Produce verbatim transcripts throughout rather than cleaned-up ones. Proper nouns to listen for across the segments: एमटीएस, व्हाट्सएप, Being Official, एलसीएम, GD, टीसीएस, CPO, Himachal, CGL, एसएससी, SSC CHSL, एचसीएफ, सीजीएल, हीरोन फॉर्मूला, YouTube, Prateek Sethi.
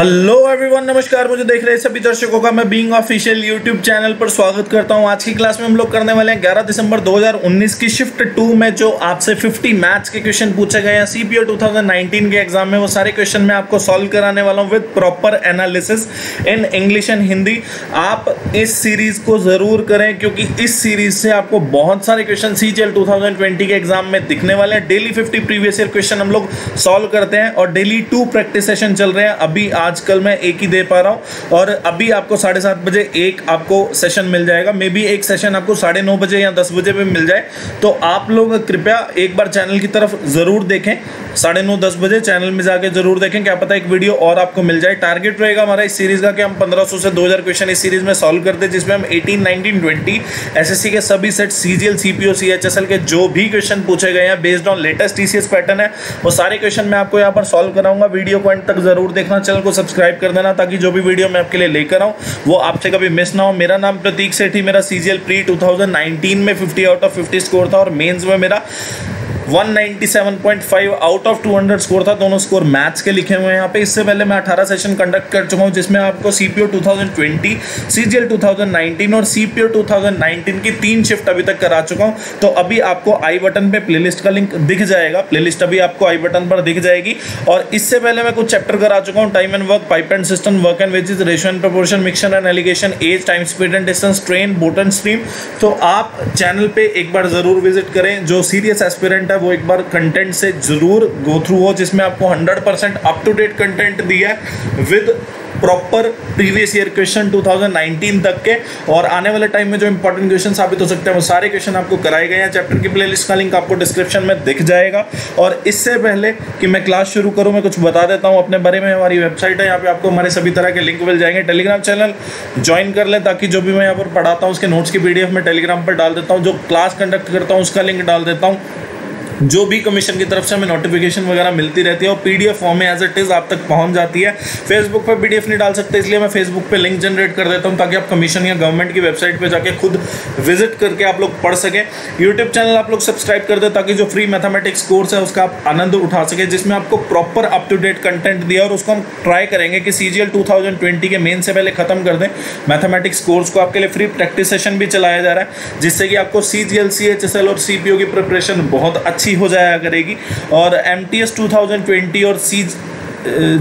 Hello everyone, नमस्कार। मुझे देख रहे सभी दर्शकों का मैं बीइंग ऑफिशियल यूट्यूब चैनल पर स्वागत करता हूं। आज की क्लास में हम लोग करने वाले हैं ग्यारह दिसंबर दो हज़ार उन्नीस की शिफ्ट टू में जो आपसे पचास मैथ्स के क्वेश्चन पूछे गए हैं सीपीओ दो हज़ार उन्नीस के एग्जाम में, वो सारे क्वेश्चन मैं आपको सॉल्व कराने वाला हूं with proper analysis in English and Hindi. आप इस सीरीज को ज़रूर करें क्योंकि इस सीरीज से आपको बहुत सारे क्वेश्चन सीजीएल दो हज़ार बीस के एग्जाम में दिखने वाले हैं। Daily fifty previous year question हम लोग सॉल्व करते हैं और डेली टू प्रैक्टिस सेशन चल रहे हैं। अभी आजकल मैं एक ही दे पा रहा हूं और अभी आपको साढ़े सात बजे एक आपको सेशन मिल जाएगा। मे बी एक सेशन आपको साढ़े नौ बजे या दस बजे भी मिल जाए, तो आप लोग कृपया एक बार चैनल की तरफ ज़रूर देखें। साढ़े नौ दस बजे चैनल में जाके ज़रूर देखें, क्या पता एक वीडियो और आपको मिल जाए। टारगेट रहेगा हमारा इस सीरीज़ का कि हम पंद्रह सौ से दो हज़ार क्वेश्चन इस सीरीज़ में सॉल्व कर दें, जिसमें हम eighteen nineteen twenty S S C के सभी set C G L C P O C H S L के जो भी क्वेश्चन पूछे गए हैं based on latest T C S pattern है, वो सारे क्वेश्चन मैं आपको यहाँ पर सॉल्व कराऊंगा। वीडियो को एंड तक ज़रूर देखना, चैनल को सब्सक्राइब कर देना ताकि जो भी वीडियो मैं आपके लिए लेकर आऊँ वो आपसे कभी मिस ना हो। मेरा नाम प्रतीक सेठी, मेरा सीजीएल प्री दो हज़ार उन्नीस में पचास आउट ऑफ पचास स्कोर था और मेंस में मेरा एक सौ पचानवे पॉइंट पाँच आउट ऑफ दो सौ स्कोर था। दोनों स्कोर मैथ्स के लिखे हुए हैं यहाँ पे। इससे पहले मैं अठारह सेशन कंडक्ट कर चुका हूँ, जिसमें आपको सीपीओ दो हज़ार बीस, सीजीएल दो हज़ार उन्नीस और सीपीओ दो हज़ार उन्नीस की तीन शिफ्ट अभी तक करा चुका हूँ। तो अभी आपको आई बटन पे प्लेलिस्ट का लिंक दिख जाएगा, प्लेलिस्ट अभी आपको आई बटन पर दिख जाएगी। और इससे पहले मैं कुछ चैप्टर करा चुका हूँ: time and work, pipe and system, work and wages, ratio and proportion, mixture and alligation, age, time, speed and distance, train, boat and stream. तो आप चैनल पर एक बार ज़रूर विजिट करें। जो सीरियस एस्पिरेंट वो एक बार कंटेंट से जरूर गो थ्रू हो, जिसमें आपको hundred percent up to date content दिया है with proper previous year question दो हज़ार उन्नीस तक के। और आने वाले टाइम में जो इंपॉर्टेंट क्वेश्चन साबित हो सकते हैं वो सारे क्वेश्चन आपको कराए गए हैं। चैप्टर की प्लेलिस्ट का लिंक आपको डिस्क्रिप्शन में दिख जाएगा। और इससे पहले कि मैं क्लास शुरू करूं, मैं कुछ बता देता हूं अपने बारे में। हमारी वेबसाइट है, यहाँ पे आपको हमारे सभी तरह के लिंक मिल जाएंगे। टेलीग्राम चैनल ज्वाइन कर लें ताकि जो भी मैं यहाँ पर पढ़ाता हूँ उसके नोट्स की पीडीएफ में टेलीग्राम पर डाल देता हूँ। जो क्लास कंडक्ट करता हूँ उसका लिंक डाल देता हूँ। जो भी कमीशन की तरफ से हमें नोटिफिकेशन वगैरह मिलती रहती है और पीडीएफ फॉर्म में एज इट इज़ आप तक पहुंच जाती है। फेसबुक पर पीडीएफ नहीं डाल सकते, इसलिए मैं फेसबुक पे लिंक जनरेट कर देता हूं ताकि आप कमीशन या गवर्नमेंट की वेबसाइट पे जाके खुद विजिट करके आप लोग पढ़ सकें। यूट्यूब चैनल आप लोग सब्सक्राइब कर दें ताकि जो फ्री मैथमेटिक्स कोर्स है उसका आप आनंद उठा सकें, जिसमें आपको proper up to date content दिया। और उसको हम ट्राई करेंगे कि C G L two thousand twenty के मेन से पहले ख़त्म कर दें। मैथमेटिक्स कोर्स को आपके लिए फ्री प्रैक्टिस सेशन भी चलाया जा रहा है, जिससे कि आपको C G L, C H S L और सी पी ओ की प्रिपरेशन बहुत अच्छी हो जाया करेगी। और एमटीएस दो हज़ार बीस और सी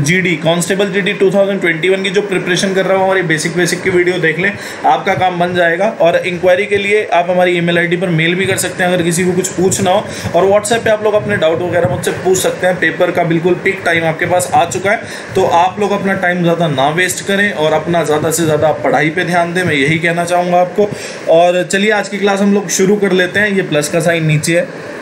जीडी कांस्टेबल जीडी दो हज़ार इक्कीस की जो प्रिपरेशन कर रहा हूँ, हमारी बेसिक बेसिक की वीडियो देख लें, आपका काम बन जाएगा। और इंक्वायरी के लिए आप हमारी ईमेल आईडी पर मेल भी कर सकते हैं अगर किसी को कुछ पूछना हो। और व्हाट्सएप पे आप लोग अपने डाउट वगैरह मुझसे पूछ सकते हैं। पेपर का बिल्कुल पिक टाइम आपके पास आ चुका है, तो आप लोग अपना टाइम ज़्यादा ना वेस्ट करें और अपना ज़्यादा से ज़्यादा आप पढ़ाई पर ध्यान दें। मैं यही कहना चाहूँगा आपको। और चलिए आज की क्लास हम लोग शुरू कर लेते हैं। ये प्लस का साइन नीचे है,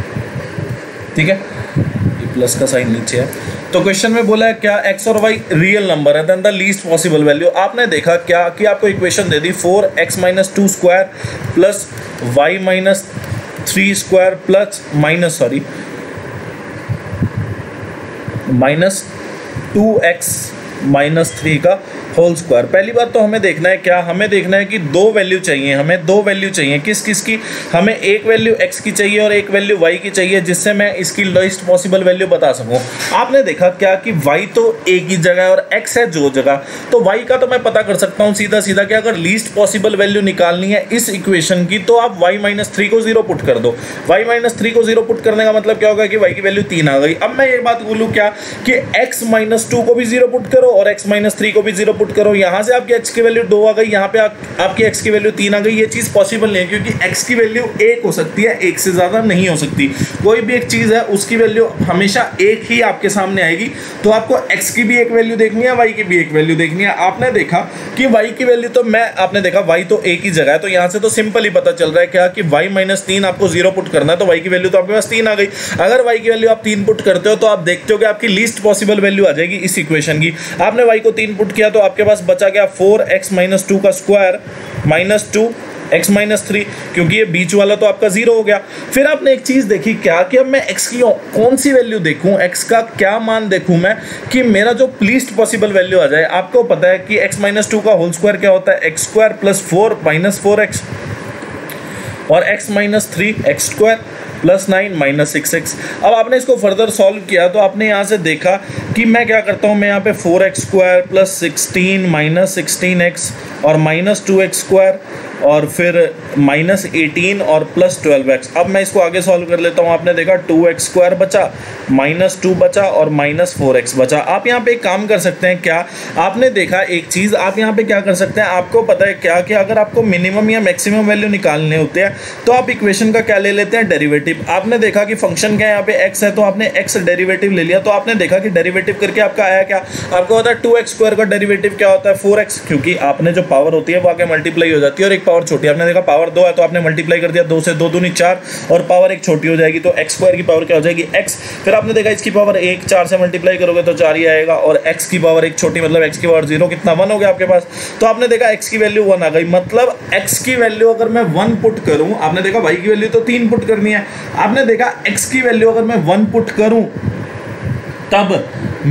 ठीक है, ये प्लस का साइन नीचे है। तो क्वेश्चन में बोला है क्या एक्स और वाई रियल नंबर है then the least possible value. आपने देखा क्या कि आपको इक्वेशन दे दी four x minus two square plus y minus three square plus minus sorry minus two x minus three का होल स्क्वायर। पहली बात तो हमें देखना है क्या, हमें देखना है कि दो वैल्यू चाहिए, हमें दो वैल्यू चाहिए। किस किस की? हमें एक वैल्यू x की चाहिए और एक वैल्यू y की चाहिए, जिससे मैं इसकी लोएस्ट पॉसिबल वैल्यू बता सकूं। आपने देखा क्या कि y तो एक ही जगह है और x है जो जगह, तो y का तो मैं पता कर सकता हूं सीधा सीधा कि अगर लीस्ट पॉसिबल वैल्यू निकालनी है इस इक्वेशन की तो आप वाई माइनस थ्री को जीरो पुट कर दो। वाई माइनस थ्री को जीरो पुट करने का मतलब क्या होगा कि वाई की वैल्यू तीन आ गई। अब मैं ये बात बोलूँ क्या कि एक्स माइनस टू को भी जीरो पुट करो और एक्स माइनस थ्री को भी जीरो पुट करो। यहाँ से आपकी एक्स की वैल्यू दो आ गई, यहाँ पे आप, आपकी एक्स की वैल्यू तीन आ गई। ये चीज़ पॉसिबल नहीं है क्योंकि एक्स की वैल्यू एक हो सकती है, एक से ज़्यादा नहीं हो सकती। कोई भी एक चीज़ है उसकी वैल्यू हमेशा एक ही आपके सामने आएगी, तो आपको एक्स की भी एक वैल्यू देखनी है, वाई की भी एक वैल्यू देखनी है। आपने देखा कि वाई की वैल्यू तो मैं आपने देखा वाई तो एक ही जगह है, तो यहाँ से तो सिंपल ही पता चल रहा है क्या कि वाई माइनस तीन आपको जीरो पुट करना है, तो वाई की वैल्यू तो आपके पास तीन आ गई। अगर वाई की वैल्यू आप तीन पुट करते हो तो आप देखते हो कि आपकी लीस्ट पॉसिबल वैल्यू आ जाएगी इस इक्वेशन की। आपने वाई को तीन पुट किया तो आपके पास बचा गया फोर एक्स माइनस टू का square minus two x minus three, क्योंकि ये बीच वाला तो आपका जीरो हो गया। फिर आपने एक चीज़ देखी क्या कि अब मैं x की कौन सी वैल्यू देखूं, x का क्या मान देखूं मैं कि मेरा जो लीस्ट पॉसिबल वैल्यू आ जाए। आपको पता है कि x माइनस टू का होल स्क्वायर क्या होता है, x square plus four minus four x, और x minus three x square plus nine minus six x. अब आपने इसको फर्दर सॉल्व किया तो आपने यहाँ से देखा कि मैं क्या करता हूँ, मैं यहाँ पे four x square plus sixteen minus sixteen x और माइनस टू एक्स स्क्वायर और फिर माइनस एटीन और प्लस ट्वेल्व एक्स। अब मैं इसको आगे सॉल्व कर लेता हूँ। आपने देखा टू एक्स स्क्वायर बचा, माइनस टू बचा और माइनस फोर एक्स बचा। आप यहाँ पे एक काम कर सकते हैं क्या, आपने देखा एक चीज़, आप यहाँ पे क्या कर सकते हैं, आपको पता है क्या कि अगर आपको मिनिमम या मैक्सिमम वैल्यू निकालने होते हैं तो आप इक्वेशन का क्या ले लेते हैं, डेरिवेटिव। आपने देखा कि फंक्शन क्या है, यहाँ पे एक्स है तो आपने एक्स डेरिवेटिव ले लिया। तो आपने देखा कि डेरिवेटिव करके आपका आया क्या, आपको पता है टू एक्स स्क्वायर का डेरिवेटिव क्या होता है, फोर एक्स, क्योंकि आपने जो पावर होती है वो आगे मल्टीप्लाई हो जाती है और एक पावर छोटी, आपने देखा पावर दो है तो आपने मल्टीप्लाई कर दिया दो से, दो दूनी चार और पावर एक छोटी हो जाएगी तो एक्स स्क्वायर की पावर क्या हो जाएगी, एक्स। फिर आपने देखा इसकी पावर एक, चार से मल्टीप्लाई करोगे तो चार ही आएगा और एक्स की पावर एक छोटी मतलब एक्स की पावर जीरो, कितना वन हो गया आपके पास। तो आपने देखा एक्स की वैल्यू वन आ गई, मतलब एक्स की वैल्यू अगर मैं वन पुट करूं, आपने देखा वाई की वैल्यू तो तीन पुट करनी है, आपने देखा एक्स की वैल्यू अगर मैं वन पुट करूं तब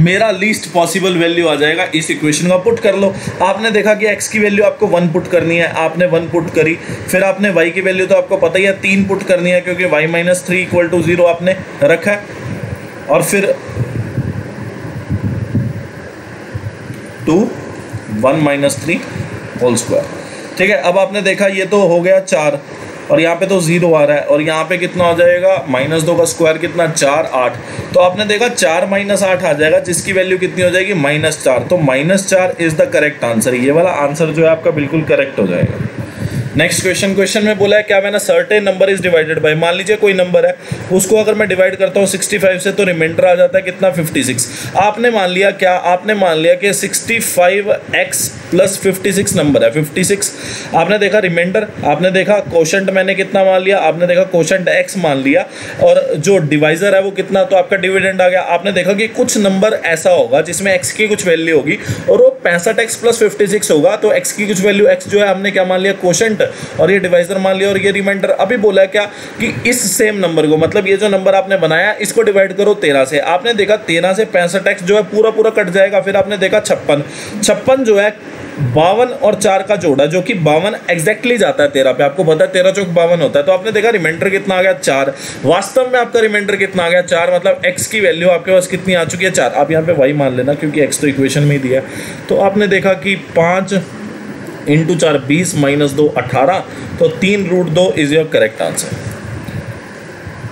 मेरा लीस्ट पॉसिबल वैल्यू आ जाएगा, इस इक्वेशन का पुट कर लो। आपने देखा कि x की वैल्यू आपको वन पुट करनी है, आपने वन पुट करी, फिर आपने y की वैल्यू तो आपको पता ही है तीन पुट करनी है क्योंकि y minus three equal to zero आपने रखा है, और फिर two one minus three whole square, ठीक है। अब आपने देखा ये तो हो गया चार और यहाँ पे तो जीरो आ रहा है और यहाँ पे कितना हो जाएगा, माइनस दो का स्क्वायर कितना, चार, आठ। तो आपने देखा चार माइनस आठ आ जाएगा जिसकी वैल्यू कितनी हो जाएगी, माइनस चार। तो माइनस चार इज द करेक्ट आंसर, ये वाला आंसर जो है आपका बिल्कुल करेक्ट हो जाएगा। नेक्स्ट क्वेश्चन, क्वेश्चन में बोला है क्या मैंने certain number is divided by, मान लीजिए कोई नंबर है उसको अगर मैं डिवाइड करता हूँ सिक्सटी फाइव से तो रिमाइंडर आ जाता है कितना, फिफ्टी सिक्स। आपने मान लिया क्या, आपने मान लिया कि sixty five x plus fifty six number है, फिफ्टी सिक्स। आपने देखा रिमाइंडर, आपने देखा कोशेंट मैंने कितना मान लिया, आपने देखा कोशेंट एक्स मान लिया और जो डिवाइजर है वो कितना, तो आपका डिविडेंड आ गया। आपने देखा कि कुछ नंबर ऐसा होगा जिसमें एक्स की कुछ वैल्यू होगी और वो पैंसठ एक्स प्लस फिफ्टी सिक्स होगा, तो एक्स की कुछ वैल्यू, एक्स जो है हमने क्या मान लिया, कोशेंट और ये डिवाइजर मान लिया और ये रिमाइंडर। अभी बोला है क्या कि इस सेम नंबर को, मतलब ये जो नंबर आपने बनाया इसको डिवाइड करो तेरह से। आपने देखा तेरह से पैंसठ एक्स जो है पूरा पूरा कट जाएगा, फिर आपने देखा छप्पन, छप्पन जो है बावन और चार का जोड़ा जो कि बावन एक्जैक्टली जाता है तेरह पे, आपको पता है तेरह चौक बावन होता है। तो आपने देखा रिमाइंडर कितना आ गया, चार। वास्तव में आपका रिमाइंडर कितना आ गया, चार, मतलब एक्स की वैल्यू आपके पास कितनी आ चुकी है, चार। आप यहाँ पे वाई मान लेना क्योंकि एक्स तो इक्वेशन में ही दिया। तो आपने देखा कि पाँच इंटू चार बीस माइनस दो अठारह, तो तीन रूट दो इज योर करेक्ट आंसर।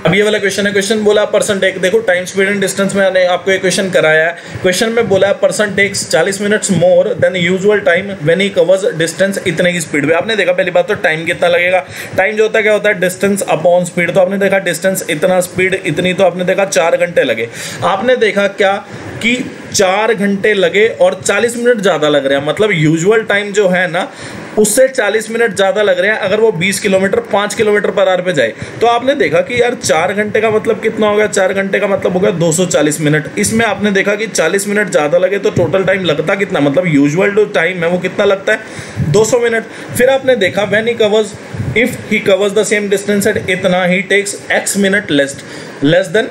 अब ये वाला क्वेश्चन है, क्वेश्चन बोला पर्सन टेक, देखो टाइम स्पीड एंड डिस्टेंस में मैंने आपको एक क्वेश्चन कराया है। क्वेश्चन में बोला पर्सन टेक्स चालीस minutes more than usual time when he covers distance इतने की स्पीड पे। आपने देखा पहली बात तो टाइम कितना लगेगा, टाइम जो होता है क्या होता है, डिस्टेंस अपॉन स्पीड। तो आपने देखा डिस्टेंस इतना, स्पीड इतनी, तो आपने देखा चार घंटे लगे। आपने देखा क्या कि चार घंटे लगे और चालीस मिनट ज़्यादा लग रहे हैं, मतलब यूजुअल टाइम जो है ना उससे चालीस मिनट ज़्यादा लग रहे हैं अगर वो बीस किलोमीटर पाँच किलोमीटर पर आवर पे जाए। तो आपने देखा कि यार चार घंटे का मतलब कितना हो गया, चार घंटे का मतलब हो गया दो सौ चालीस मिनट। इसमें आपने देखा कि चालीस मिनट ज़्यादा लगे तो टोटल टाइम लगता कितना, मतलब यूजुअल जो टाइम है वो कितना लगता है, दो सौ मिनट। फिर आपने देखा when he covers, if he covers the same distance at इतना he takes x minute less less than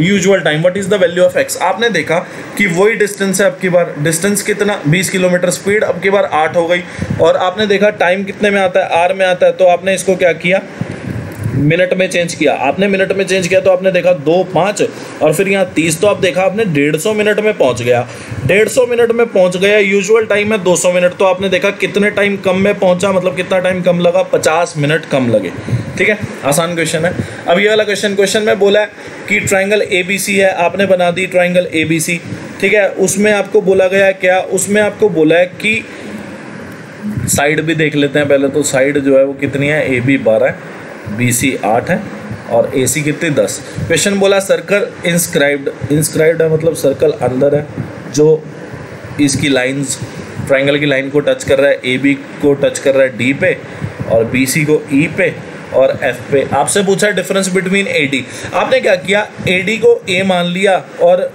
usual time, what is the value of x. आपने देखा कि वही डिस्टेंस है, अब की बार डिस्टेंस कितना बीस किलोमीटर, स्पीड अब की बार आठ हो गई और आपने देखा टाइम कितने में आता है, आर में आता है। तो आपने इसको क्या किया, मिनट में चेंज किया। आपने मिनट में चेंज किया तो आपने देखा दो, पाँच और फिर यहाँ तीस, तो आप देखा आपने डेढ़ सौ मिनट में पहुँच गया, डेढ़ सौ मिनट में पहुँच गया। यूजुअल टाइम है दो सौ मिनट, तो आपने देखा कितने टाइम कम में पहुँचा, मतलब कितना टाइम कम लगा, पचास मिनट कम लगे। ठीक है, आसान क्वेश्चन है। अब ये वाला क्वेश्चन, क्वेश्चन में बोला है कि ट्रायंगल ए बी सी है, आपने बना दी ट्रायंगल ए बी सी, ठीक है। उसमें आपको बोला गया है क्या, उसमें आपको बोला है कि साइड भी देख लेते हैं पहले, तो साइड जो है वो कितनी है, ए बी बारह है, बी सी आठ है और ए सी कितनी, दस। क्वेश्चन बोला सर्कल इंस्क्राइब्ड, इंस्क्राइब्ड है मतलब सर्कल अंदर है जो इसकी लाइंस, ट्रायंगल की लाइन को टच कर रहा है, ए बी को टच कर रहा है डी पे और बी सी को ई पे और एफ पे। आपसे पूछा डिफरेंस बिटवीन ए डी, आपने क्या किया, ए डी को ए मान लिया और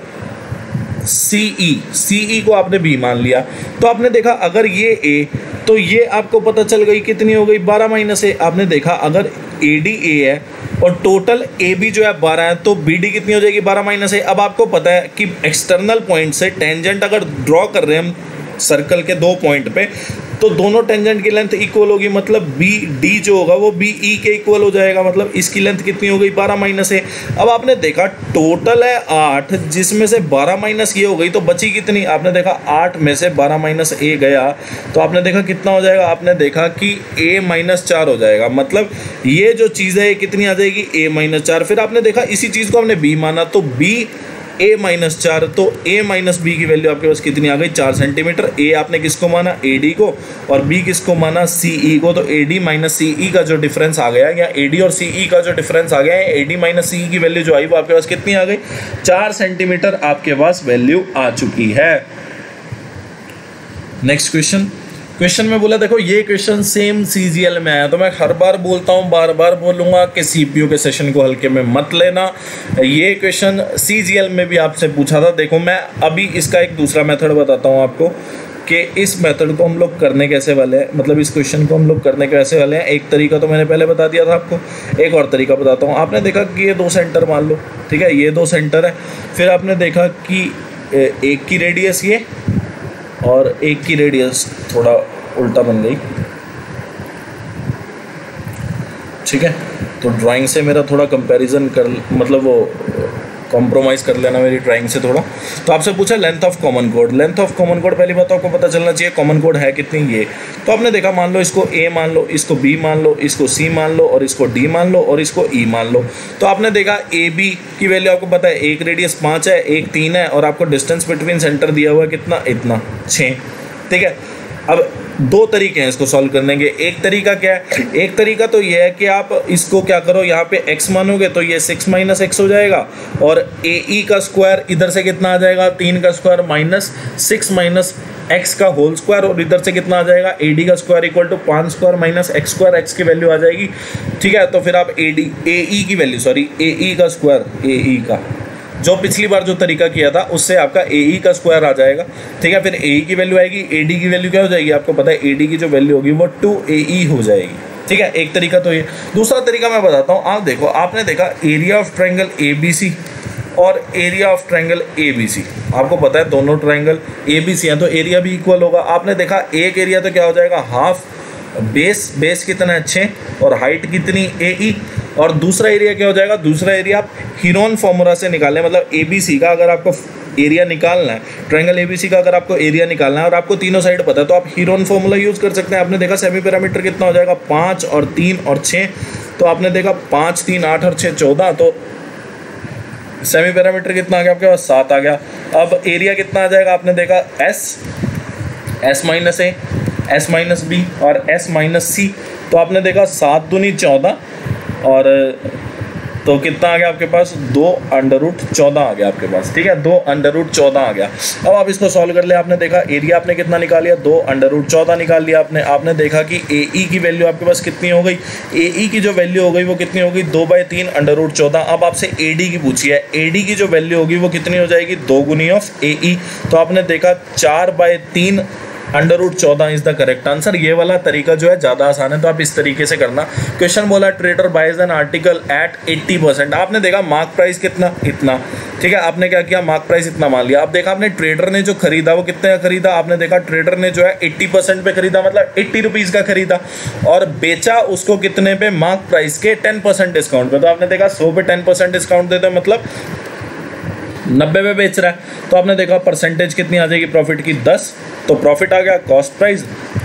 सी ई, सी ई को आपने बी मान लिया। तो आपने देखा अगर ये ए तो ये आपको पता चल गई कितनी हो गई, बारह माइनस ए। आपने देखा अगर ए डी ए है और टोटल ए बी जो है बारह है तो बी डी कितनी हो जाएगी, बारह माइनस ए। अब आपको पता है कि एक्सटर्नल पॉइंट से टेंजेंट अगर ड्रॉ कर रहे हैं हम सर्कल के दो पॉइंट पे तो दोनों टेंजेंट की लेंथ इक्वल होगी, मतलब बी डी जो होगा वो बी ई के इक्वल हो जाएगा। मतलब इसकी लेंथ कितनी हो गई, बारह माइनस है। अब आपने देखा टोटल है आठ, जिसमें से बारह माइनस ये हो गई तो बची कितनी, आपने देखा आठ में से बारह माइनस ए गया तो आपने देखा कितना हो जाएगा, आपने देखा कि ए माइनस चार हो जाएगा। मतलब ये जो चीज़ है ये कितनी आ जाएगी, ए माइनस चार। फिर आपने देखा इसी चीज़ को हमने बी माना तो बी a माइनस चार, तो a माइनस बी की वैल्यू आपके पास कितनी आ गई, चार सेंटीमीटर। a आपने किसको माना, ad को, और b किसको माना, ce को। तो ad माइनस ce का जो डिफरेंस आ गया, या ad और ce का जो डिफरेंस आ गया है, ad माइनस ce की वैल्यू जो आई वो आपके पास कितनी आ गई, चार सेंटीमीटर आपके पास वैल्यू आ चुकी है। नेक्स्ट क्वेश्चन क्वेश्चन में बोला, देखो ये क्वेश्चन सेम सीजीएल में आया, तो मैं हर बार बोलता हूँ, बार बार बोलूँगा कि सीपीओ के सेशन को हल्के में मत लेना। ये क्वेश्चन सीजीएल में भी आपसे पूछा था। देखो मैं अभी इसका एक दूसरा मेथड बताता हूँ आपको कि इस मेथड को हम लोग करने कैसे वाले हैं, मतलब इस क्वेश्चन को हम लोग करने कैसे वाले हैं। एक तरीका तो मैंने पहले बता दिया था आपको, एक और तरीका बताता हूँ। आपने देखा कि ये दो सेंटर मान लो, ठीक है, ये दो सेंटर है। फिर आपने देखा कि एक की रेडियस ये और एक की रेडियस थोड़ा उल्टा बन गई, ठीक है। तो ड्राइंग से मेरा थोड़ा कंपैरिजन कर, मतलब वो कॉम्प्रोमाइज़ कर लेना मेरी ड्राइंग से थोड़ा। तो आपसे पूछा length of common code, length of common code पहली बात आपको पता चलना चाहिए कॉमन कोड है कितनी ये। तो आपने देखा मान लो इसको ए मान लो, इसको बी मान लो, इसको सी मान लो, और इसको डी मान लो, और इसको ई मान लो। तो आपने देखा ए बी की वैल्यू आपको पता है, एक रेडियस पाँच है, एक तीन है, और आपको डिस्टेंस बिटवीन सेंटर दिया हुआ है कितना, इतना छः, ठीक है। अब दो तरीके हैं इसको सॉल्व करने के। एक तरीका क्या है, एक तरीका तो ये है कि आप इसको क्या करो, यहाँ पे x मानोगे तो ये सिक्स माइनस एक्स हो जाएगा, और ए ई का स्क्वायर इधर से कितना आ जाएगा, तीन का square minus six minus x का होल स्क्वायर, और इधर से कितना आ जाएगा, ए डी का स्क्वायर इक्वल टू पाँच square minus x square, x की वैल्यू आ जाएगी, ठीक है। तो फिर आप ए डी ए ई की वैल्यू, सॉरी ए ई का स्क्वायर, ए ई का जो पिछली बार जो तरीका किया था उससे आपका ए ई का स्क्वायर आ जाएगा, ठीक है। फिर ए ई की वैल्यू आएगी, ए डी की वैल्यू क्या हो जाएगी, आपको पता है ए डी की जो वैल्यू होगी वो टू ए ई हो जाएगी, ठीक है। एक तरीका तो ये। दूसरा तरीका मैं बताता हूँ, आप देखो आपने देखा area of triangle A B C और area of triangle A B C, आपको पता है दोनों ट्रायंगल ए बी सी हैं तो एरिया भी इक्वल होगा। आपने देखा एक एरिया तो क्या हो जाएगा, हाफ बेस, बेस कितना है छः, और हाइट कितनी ए ई, और दूसरा एरिया क्या हो जाएगा, दूसरा एरिया आप हीरोन फॉर्मूला से निकालें, मतलब ए बी सी का अगर आपको एरिया निकालना है, ट्रायंगल ए बी सी का अगर आपको एरिया निकालना है और आपको तीनों साइड पता है तो आप हीरोन फॉर्मूला यूज़ कर सकते हैं। आपने देखा सेमी पैरामीटर कितना हो जाएगा, पाँच और तीन और छः, तो आपने देखा पाँच तीन आठ और छः चौदह, तो सेमी पैरामीटर कितना आ गया आपके पास, सात आ गया। अब एरिया कितना आ जाएगा, आपने देखा एस, एस माइनस ए, एस माइनस बी, और एस माइनस सी, तो आपने देखा सात दूनी चौदह, और तो कितना आ गया आपके पास, दो अंडर रूट चौदह आ गया आपके पास, ठीक है, दो अंडर रूट चौदह आ गया। अब आप इसको सॉल्व कर ले, आपने देखा एरिया आपने कितना निकाल लिया, दो अंडर रूट चौदह निकाल लिया आपने। आपने देखा कि ए ई की वैल्यू आपके पास कितनी हो गई, ए ई की जो वैल्यू हो गई वो कितनी हो गई, दो बाई तीन अंडर रूट चौदह। अब आपसे ए डी की पूछी है, ए डी की जो वैल्यू होगी वो कितनी हो जाएगी, दो गुनी ऑफ ए ई, तो आपने देखा चार बाई तीन अंडर रूट चौदह इज़ द करेक्ट आंसर। ये वाला तरीका जो है ज़्यादा आसान है तो आप इस तरीके से करना। क्वेश्चन बोला trader buys an article at अस्सी परसेंट, आपने देखा मार्क प्राइस कितना, इतना, ठीक है। आपने क्या किया, मार्क प्राइस इतना मान लिया। आप देखा आपने ट्रेडर ने जो खरीदा वो कितने का खरीदा, आपने देखा ट्रेडर ने जो है अस्सी परसेंट पे खरीदा, मतलब अस्सी रुपीज़ का खरीदा, और बेचा उसको कितने पे, मार्क प्राइस के दस परसेंट डिस्काउंट पे। तो आपने देखा सौ पे दस परसेंट डिस्काउंट देते हैं, मतलब नब्बे पे बेच रहा है, तो आपने देखा परसेंटेज कितनी आ जाएगी प्रॉफिट की, दस, तो प्रॉफिट आ गया कॉस्ट प्राइस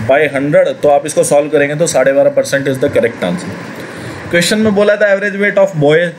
बाय हंड्रेड, तो आप इसको सॉल्व करेंगे तो साढ़े बारह percent is the correct answer. Question में बोला था average weight of boys,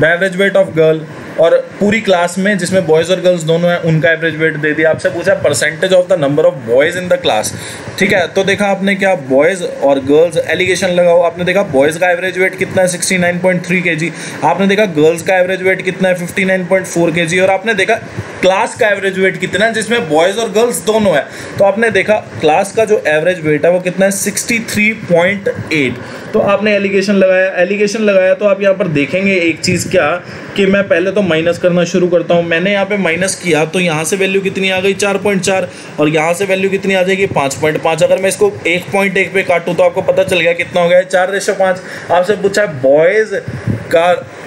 the average weight of girl, और पूरी क्लास में जिसमें बॉयज़ और गर्ल्स दोनों हैं उनका एवरेज वेट दे दिया। आपसे पूछा percentage of the number of boys in the class, ठीक है। तो देखा आपने क्या बॉयज़ और गर्ल्स, एलिगेशन लगाओ। आपने देखा बॉयज़ का एवरेज वेट कितना है उनहत्तर पॉइंट तीन केजी, आपने देखा गर्ल्स का एवरेज वेट कितना है उनसठ पॉइंट चार केजी, और आपने देखा क्लास का एवरेज वेट कितना है जिसमें बॉयज़ और गर्ल्स दोनों है, तो आपने देखा क्लास का जो एवरेज वेट है वो कितना है तिरसठ पॉइंट आठ। तो आपने एलिगेशन लगाया, एलिगेशन लगाया तो आप यहाँ पर देखेंगे एक चीज़ क्या कि मैं पहले तो माइनस करना शुरू करता हूँ। मैंने यहाँ पे माइनस किया तो यहाँ से वैल्यू कितनी आ गई चार पॉइंट चार, और यहाँ से वैल्यू कितनी आ जाएगी पाँच पॉइंट पाँच। अगर मैं इसको एक पॉइंट एक पे काटूँ तो आपको पता चल गया कितना हो गया है, चार रेशो पाँच। आपसे पूछा है बॉयज़ का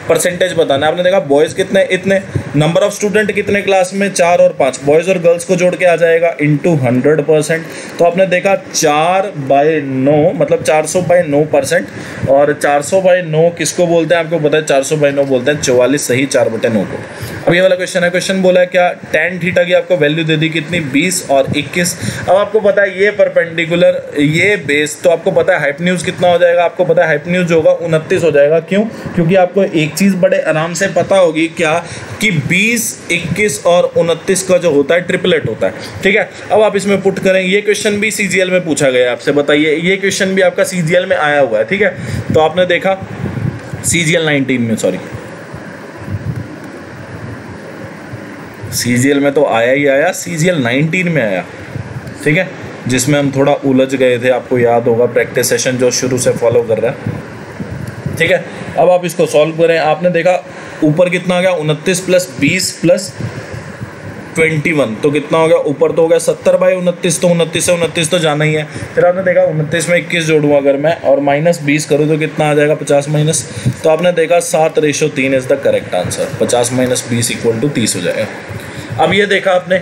परसेंटेज बताना है। आपने देखा बॉयज़ कितने इतने, नंबर ऑफ स्टूडेंट कितने क्लास में, चार और पाँच, बॉयज़ और गर्ल्स को जोड़ के आ जाएगा इंटू हंड्रेड परसेंट। तो आपने देखा चार बाई नौ मतलब चार सौ बाई नौ परसेंट, और चार सौ बाई नौ किसको बोलते हैं आपको पता है, चार सौ बाई नौ बोलते हैं चौवालीस सही चार बटे नौ को। अब ये वाला क्वेश्चन है, क्वेश्चन बोला है क्या टेन थीटा की आपको वैल्यू दे दी कितनी, बीस और इक्कीस। अब आपको पता है ये परपेंडिकुलर ये बेस, तो आपको पता है हाइपन्यूज़ कितना हो जाएगा, आपको पता है हाइपन्यूज़ होगा उनतीस हो जाएगा। क्यों, क्योंकि आपको एक चीज़ बड़े आराम से पता होगी क्या कि बीस, इक्कीस और उनतीस का जो होता है ट्रिपलेट होता है, ठीक है। अब आप इसमें पुट करें, ये क्वेश्चन भी सीजीएल में पूछा गया है आपसे, बताइए ये क्वेश्चन भी आपका सीजीएल में आया हुआ है, ठीक है। तो आपने देखा सीजीएल नाइनटीन में, सॉरी सीजीएल में तो आया ही आया, सीजीएल नाइनटीन में आया, ठीक है, जिसमें हम थोड़ा उलझ गए थे, आपको याद होगा प्रैक्टिस सेशन जो शुरू से फॉलो कर रहा है, ठीक है। अब आप इसको सॉल्व करें, आपने देखा ऊपर कितना आ गया उनतीस प्लस बीस प्लस इक्कीस, तो कितना हो गया ऊपर तो हो गया सत्तर बाई उनतीस, तो उनतीस से उनतीस तो जाना ही है। फिर आपने देखा उनतीस में इक्कीस जोड़ूँ अगर मैं और माइनस बीस करूँ तो कितना आ जाएगा पचास माइनस, तो आपने देखा सात रेशो तीन इज़ द करेक्ट आंसर, पचास माइनस बीस इक्वल टू तीस हो जाएगा। अब ये देखा आपने,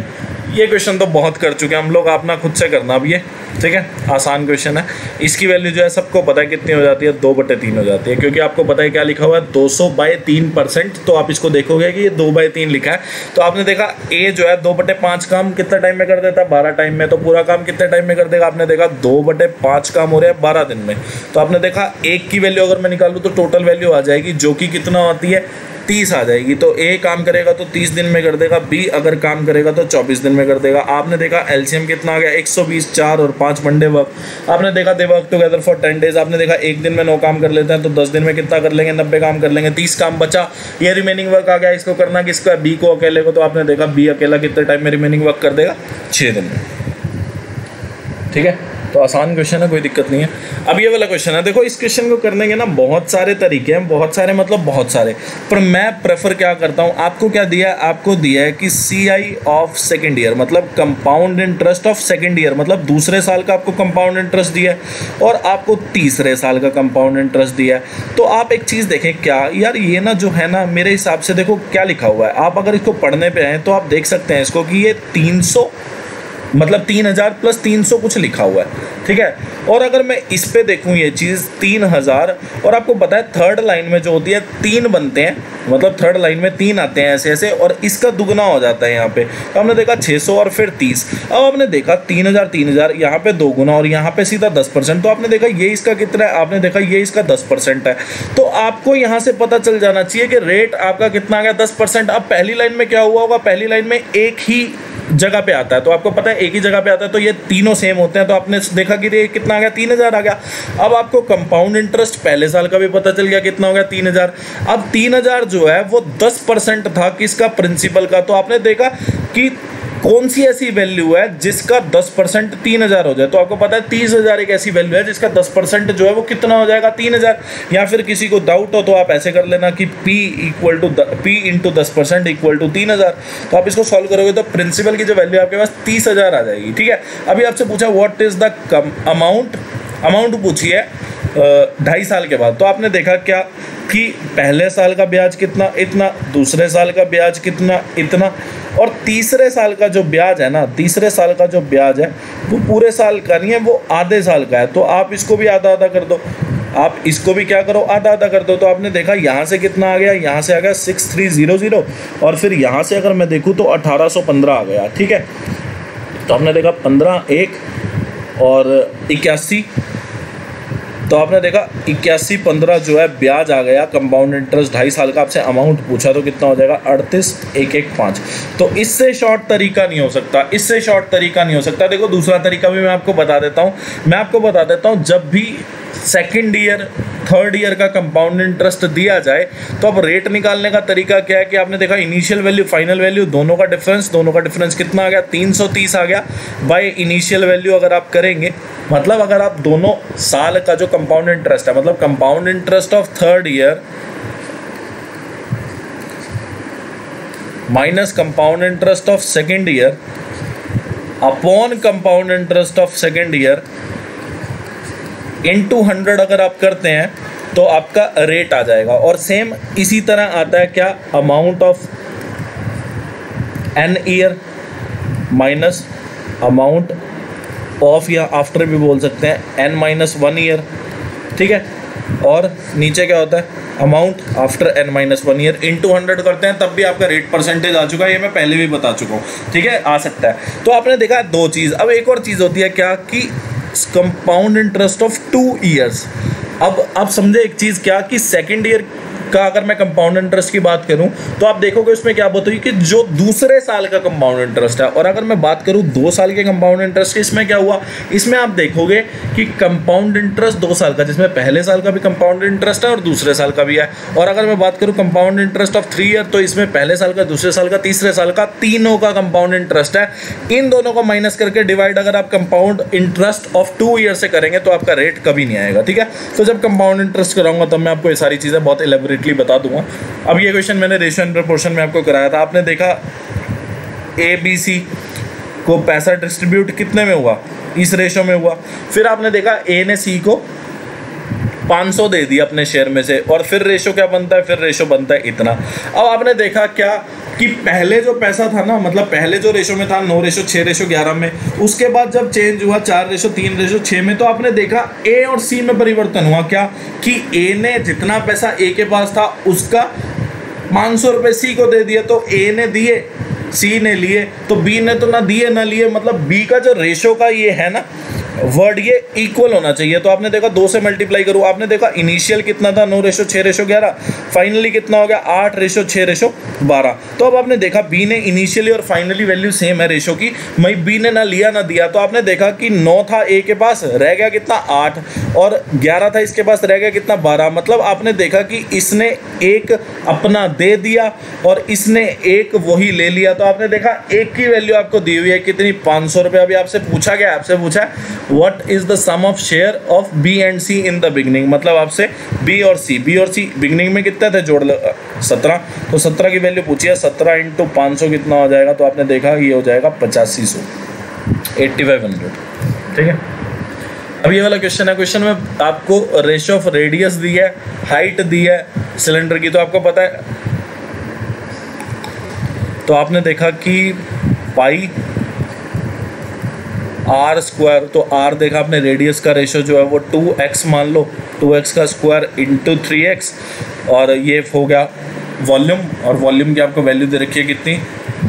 ये क्वेश्चन तो बहुत कर चुके हैं हम लोग, अपना खुद से करना अब ये, ठीक है, आसान क्वेश्चन है। इसकी वैल्यू जो है सबको पता है कितनी हो जाती है, दो बटे तीन हो जाती है, क्योंकि आपको पता है क्या लिखा हुआ है दो सौ बाय तीन परसेंट। तो आप इसको देखोगे कि ये दो बाय तीन लिखा है, तो आपने देखा ए जो है दो बटे पाँच काम कितना टाइम में कर देता है, बारह टाइम में, तो पूरा काम कितने टाइम में कर देगा, आपने देखा दो बटे पाँच काम हो रहे हैं बारह दिन में। तो आपने देखा एक की वैल्यू अगर मैं निकालूँ तो टोटल वैल्यू आ जाएगी जो कि कितना आती है तीस आ जाएगी। तो ए काम करेगा तो तीस दिन में कर देगा, बी अगर काम करेगा तो चौबीस दिन में कर देगा। आपने देखा एलसीएम कितना आ गया एक सौ बीस, चार और पाँच वन डे वर्क। आपने देखा they work together for ten days, आपने देखा एक दिन में नौ काम कर लेते हैं तो दस दिन में कितना कर लेंगे, नब्बे काम कर लेंगे, तीस काम बचा, ये रिमेनिंग वर्क आ गया, इसको करना किसका, बी को अकेले को। तो आपने देखा बी अकेला कितने टाइम में रिमेनिंग वर्क कर देगा, छः दिन में, ठीक है। तो आसान क्वेश्चन है, कोई दिक्कत नहीं है। अब ये वाला क्वेश्चन है, देखो इस क्वेश्चन को करने के ना बहुत सारे तरीके हैं, बहुत सारे मतलब बहुत सारे, पर मैं प्रेफर क्या करता हूँ, आपको क्या दिया है, आपको दिया है कि C I of second year मतलब compound interest of second year, मतलब दूसरे साल का आपको कंपाउंड इंटरेस्ट दिया है और आपको तीसरे साल का कंपाउंड इंटरेस्ट दिया है। तो आप एक चीज़ देखें क्या यार, ये ना जो है ना मेरे हिसाब से देखो क्या लिखा हुआ है, आप अगर इसको पढ़ने पर आएँ तो आप देख सकते हैं इसको कि ये तीन सौ मतलब तीन हज़ार प्लस तीन सौ कुछ लिखा हुआ है, ठीक है। और अगर मैं इस पे देखूँ ये चीज़ तीन हज़ार, और आपको पता है थर्ड लाइन में जो होती है तीन बनते हैं, मतलब थर्ड लाइन में तीन आते हैं ऐसे ऐसे, और इसका दुगना हो जाता है यहाँ पे। तो हमने देखा छः सौ और फिर तीस। अब आपने देखा तीन हज़ार तीन हज़ार यहाँ पर दो गुना और यहाँ पर सीधा दस परसेंट। तो आपने देखा ये इसका कितना है, आपने देखा ये इसका दस परसेंट है। तो आपको यहाँ से पता चल जाना चाहिए कि रेट आपका कितना आ गया, दस परसेंट। अब पहली लाइन में क्या हुआ होगा, पहली लाइन में एक ही जगह पे आता है, तो आपको पता है एक ही जगह पे आता है, तो ये तीनों सेम होते हैं। तो आपने देखा कि ये कितना आ गया, तीन हज़ार आ गया। अब आपको कंपाउंड इंटरेस्ट पहले साल का भी पता चल गया कितना हो गया, तीन हज़ार। अब तीन हज़ार जो है वो दस परसेंट था किसका, प्रिंसिपल का। तो आपने देखा कि कौन सी ऐसी वैल्यू है जिसका दस परसेंट तीन हज़ार हो जाए, तो आपको पता है तीस हज़ार एक ऐसी वैल्यू है जिसका दस परसेंट जो है वो कितना हो जाएगा, तीन हज़ार। या फिर किसी को डाउट हो तो आप ऐसे कर लेना कि P equal to P into दस परसेंट इक्वल टू तीन हज़ार। तो आप इसको सॉल्व करोगे तो प्रिंसिपल की जो वैल्यू है आपके पास तीस हज़ार आ जाएगी, ठीक है। अभी आपसे पूछा what is the amount, amount पूछी है ढाई साल के बाद। तो आपने देखा क्या कि पहले साल का ब्याज कितना इतना, दूसरे साल का ब्याज कितना इतना, और तीसरे साल का जो ब्याज है ना, तीसरे साल का जो ब्याज है वो पूरे साल का नहीं है, वो आधे साल का है। तो आप इसको भी आधा आधा कर दो, आप इसको भी क्या करो आधा आधा कर दो। तो आपने देखा यहाँ से कितना आ गया, यहाँ से आ गया सिक्स थ्री ज़ीरो ज़ीरो, और फिर यहाँ से अगर मैं देखूँ तो अठारह सौ पंद्रह आ गया, ठीक है। तो आपने देखा पंद्रह एक और इक्यासी, तो आपने देखा इक्यासी पंद्रह जो है ब्याज आ गया कंपाउंड इंटरेस्ट ढाई साल का। आपसे अमाउंट पूछा तो कितना हो जाएगा, अड़तीस एक एक पाँच। तो इससे शॉर्ट तरीका नहीं हो सकता, इससे शॉर्ट तरीका नहीं हो सकता। देखो दूसरा तरीका भी मैं आपको बता देता हूँ, मैं आपको बता देता हूँ, जब भी सेकेंड ईयर थर्ड ईयर का कंपाउंड इंटरेस्ट दिया जाए तो अब रेट निकालने का तरीका क्या है कि आपने देखा इनिशियल वैल्यू फाइनल वैल्यू दोनों का डिफरेंस, दोनों का डिफरेंस कितना आ गया, तीन सौ तीस आ गया बाय इनिशियल वैल्यू। अगर आप करेंगे मतलब अगर आप दोनों साल का जो कंपाउंड इंटरेस्ट है, मतलब compound interest of third year minus compound interest of second year upon compound interest of second year into hundred अगर आप करते हैं तो आपका रेट आ जाएगा। और सेम इसी तरह आता है क्या, amount of n year minus amount of, या आफ्टर भी बोल सकते हैं, एन माइनस वन ईयर, ठीक है। और नीचे क्या होता है, amount after n minus one year into hundred करते हैं तब भी आपका रेट परसेंटेज आ चुका है, ये मैं पहले भी बता चुका हूँ, ठीक है, आ सकता है। तो आपने देखा दो चीज़। अब एक और चीज़ होती है क्या कि compound interest of two years. अब आप समझे एक चीज़ क्या कि सेकेंड ईयर का अगर मैं कंपाउंड इंटरेस्ट की बात करूं तो आप देखोगे उसमें क्या बताइए कि जो दूसरे साल का कंपाउंड इंटरेस्ट है, और अगर मैं बात करूं दो साल के कंपाउंड इंटरेस्ट की, इसमें क्या हुआ, इसमें आप देखोगे कि कंपाउंड इंटरेस्ट दो साल का, जिसमें पहले साल का भी कंपाउंड इंटरेस्ट है और दूसरे साल का भी है। और अगर मैं बात करूँ compound interest of three year, तो इसमें पहले साल का, दूसरे साल का, तीसरे साल का, तीनों का कंपाउंड इंटरेस्ट है। इन दोनों को माइनस करके डिवाइड अगर आप compound interest of two year से करेंगे तो आपका रेट कभी नहीं आएगा, ठीक है। तो जब कंपाउंड इंटरेस्ट कराऊंगा तब मैं आपको ये सारी चीज़ें बहुत एलेबोरेट बता दूंगा। अब ये क्वेश्चन मैंने रेशियो एंड प्रोपोर्शन में आपको कराया था, आपने देखा ए बी सी को पैसा डिस्ट्रीब्यूट कितने में हुआ, इस रेशियो में हुआ। फिर आपने देखा ए ने सी को पाँच सौ दे दिया अपने शेयर में से, और फिर रेशो क्या बनता है, फिर रेशो बनता है इतना। अब आपने देखा क्या कि पहले जो पैसा था ना, मतलब पहले जो रेशो में था, नौ रेशो छः रेशो ग्यारह में, उसके बाद जब चेंज हुआ चार रेशो तीन रेशो छः में, तो आपने देखा ए और सी में परिवर्तन हुआ क्या कि ए ने जितना पैसा ए के पास था उसका पाँच सौ रुपये सी को दे दिया, तो ए ने दिए, सी ने लिए, तो बी ने तो ना दिए ना लिए, मतलब बी का जो रेशो का ये है ना वर्ड, ये इक्वल होना चाहिए। तो आपने देखा दो से मल्टीप्लाई करूँ, आपने देखा इनिशियल कितना था, नौ रेशो छः रेशो ग्यारह, फाइनली कितना हो गया, आठ रेशो छः रेशो बारह। तो अब आपने देखा बी ने इनिशियली और फाइनली वैल्यू सेम है रेशो की, मैं बी ने ना लिया ना दिया, तो आपने देखा कि नौ था ए के पास, रह गया कितना आठ, और ग्यारह था इसके पास, रह गया कितना बारह। मतलब आपने देखा कि इसने एक अपना दे दिया और इसने एक वही ले लिया। तो आपने देखा एक की वैल्यू आपको दी हुई है कितनी, पाँच सौ रुपये। अभी आपसे पूछा गया, आपसे पूछा What is the sum of share of B and C in the beginning? मतलब आपसे B और C, B और C beginning में कितने थे, जोड़ सत्रह, तो सत्रह की वैल्यू पूछी है, सत्रह इंटू पाँच सौ कितना हो जाएगा, तो आपने देखा ये हो जाएगा पचासी सौ, एट्टी फाइव हंड्रेड, ठीक है। अब ये वाला क्वेश्चन है, क्वेश्चन में आपको रेशियो ऑफ रेडियस दी है, हाइट दी है सिलेंडर की, तो आपको पता है, तो आपने देखा कि पाई आर स्क्वायर, तो आर देखा आपने, रेडियस का रेशो जो है वो टू एक्स मान लो, टू एक्स का स्क्वायर इंटू थ्री एक्स, और ये हो गया वॉल्यूम, और वॉल्यूम की आपको वैल्यू दे रखी है कितनी,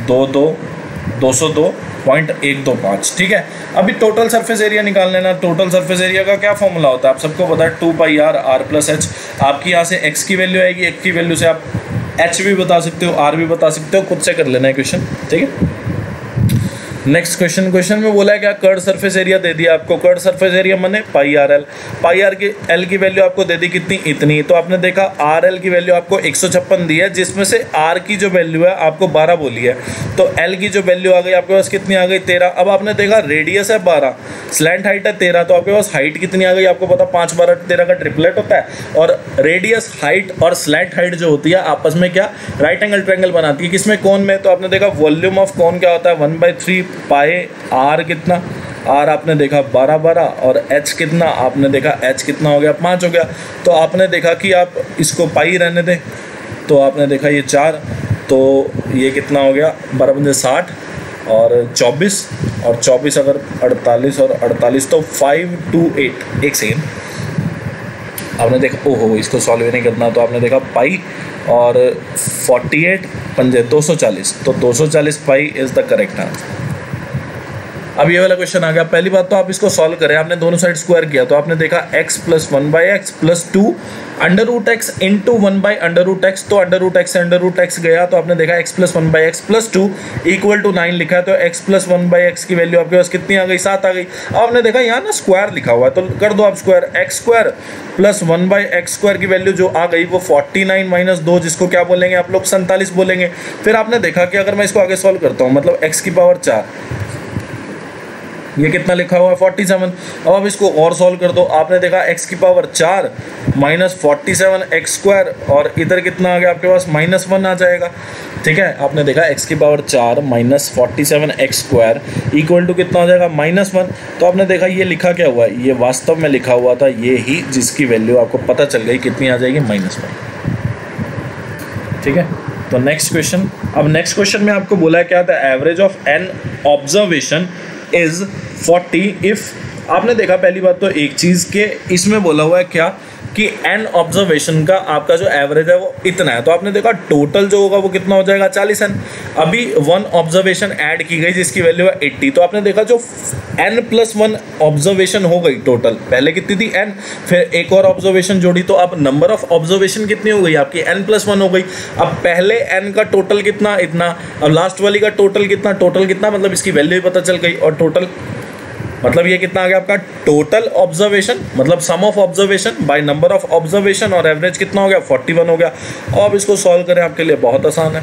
दो दो दो सौ दो पॉइंट एक दो पाँच, ठीक है। अभी टोटल सरफेस एरिया निकाल लेना। टोटल सरफेस एरिया का क्या फॉर्मूला होता है, आप सबको पता है, two pi r r plus h. आपकी यहाँ से एक्स की वैल्यू आएगी, एक्स की वैल्यू से आप एच भी बता सकते हो, आर भी बता सकते हो, खुद से कर लेना है क्वेश्चन, ठीक है। नेक्स्ट क्वेश्चन, क्वेश्चन में बोला है क्या, कर्व सरफेस एरिया दे दिया आपको, कर्व सरफेस एरिया मैंने pi r l, pi r की एल की वैल्यू आपको दे दी कितनी, इतनी, तो आपने देखा आर एल की वैल्यू आपको एक सौ छप्पन दी है, जिसमें से आर की जो वैल्यू है आपको बारह बोली है, तो एल की जो वैल्यू आ गई आपके पास कितनी आ गई, तेरह। अब आपने देखा रेडियस है बारह, स्लैंट हाइट है तेरह, तो आपके पास हाइट कितनी आ गई, आपको पता पाँच बारह तेरह का ट्रिपलेट होता है, और रेडियस हाइट और स्लैंट हाइट जो होती है आपस में क्या राइट एंगल ट्रायंगल बनाती है, किसमें, कोन में। तो आपने देखा वॉल्यूम ऑफ कोन क्या होता है, one by three pi r कितना, आर आपने देखा बारह बारह, और एच कितना, आपने देखा एच कितना हो गया, पाँच हो गया। तो आपने देखा कि आप इसको पाई रहने दें, तो आपने देखा ये चार, तो ये कितना हो गया, बारह बंदे साठ और चौबीस, और चौबीस अगर अड़तालीस और अड़तालीस तो फाइव टू एट, एक सेकेंड, आपने देखा ओहो इसको सॉल्व नहीं करना, तो आपने देखा पाई और फोर्टी एट पंजे दो सौ चालीस, तो दो सौ चालीस pi is the correct answer. अब ये वाला क्वेश्चन आ गया, पहली बात तो आप इसको सॉल्व करें, आपने दोनों साइड स्क्वायर किया, तो आपने देखा x plus one by x plus two under root x into one by under root x, तो under root x under root x गया, तो आपने देखा x plus one by x plus two equal to nine लिखा है, तो x plus one by x की value आपके पास कितनी आ गई, सात आ गई। आपने देखा यहाँ ना स्क्वायर लिखा हुआ है, तो कर दो आप square, x square plus one by x square की वैल्यू जो आ गई वो फोर्टी नाइन माइनस दो, जिसको क्या बोलेंगे आप लोग, सैंतालीस बोलेंगे। फिर आपने देखा कि अगर मैं इसको आगे सॉल्व करता हूँ, मतलब एक्स की पावर चार ये कितना लिखा हुआ है फोर्टी सेवन। अब आप इसको और सॉल्व कर दो, आपने देखा x की पावर चार minus forty seven x square और इधर कितना आ गया आपके पास माइनस वन आ जाएगा। ठीक है, आपने देखा x की पावर चार minus forty seven x square equal to कितना हो जाएगा माइनस वन। तो आपने देखा ये लिखा क्या हुआ है, ये वास्तव में लिखा हुआ था ये ही, जिसकी वैल्यू आपको पता चल गई कितनी आ जाएगी माइनस वन। ठीक है, तो नेक्स्ट क्वेश्चन। अब नेक्स्ट क्वेश्चन में आपको बोला क्या था, average of n observation is forty if. आपने देखा पहली बात तो एक चीज़ के इसमें बोला हुआ है क्या कि एन ऑब्जर्वेशन का आपका जो एवरेज है वो इतना है, तो आपने देखा टोटल जो होगा वो कितना हो जाएगा चालीस एन। अभी वन ऑब्जर्वेशन ऐड की गई जिसकी वैल्यू है एट्टी, तो आपने देखा जो एन प्लस वन ऑब्जर्वेशन हो गई टोटल, पहले कितनी थी एन, फिर एक और ऑब्जर्वेशन जोड़ी तो अब नंबर ऑफ ऑब्जर्वेशन कितनी हो गई आपकी एन प्लस वन हो गई। अब पहले एन का टोटल कितना इतना, अब लास्ट वाली का टोटल कितना टोटल कितना मतलब इसकी वैल्यू भी पता चल गई। और टोटल मतलब ये कितना आ गया आपका टोटल ऑब्जर्वेशन मतलब sum of observation by number of observation और एवरेज कितना हो गया फोर्टी वन हो गया। और अब इसको सॉल्व करें, आपके लिए बहुत आसान है।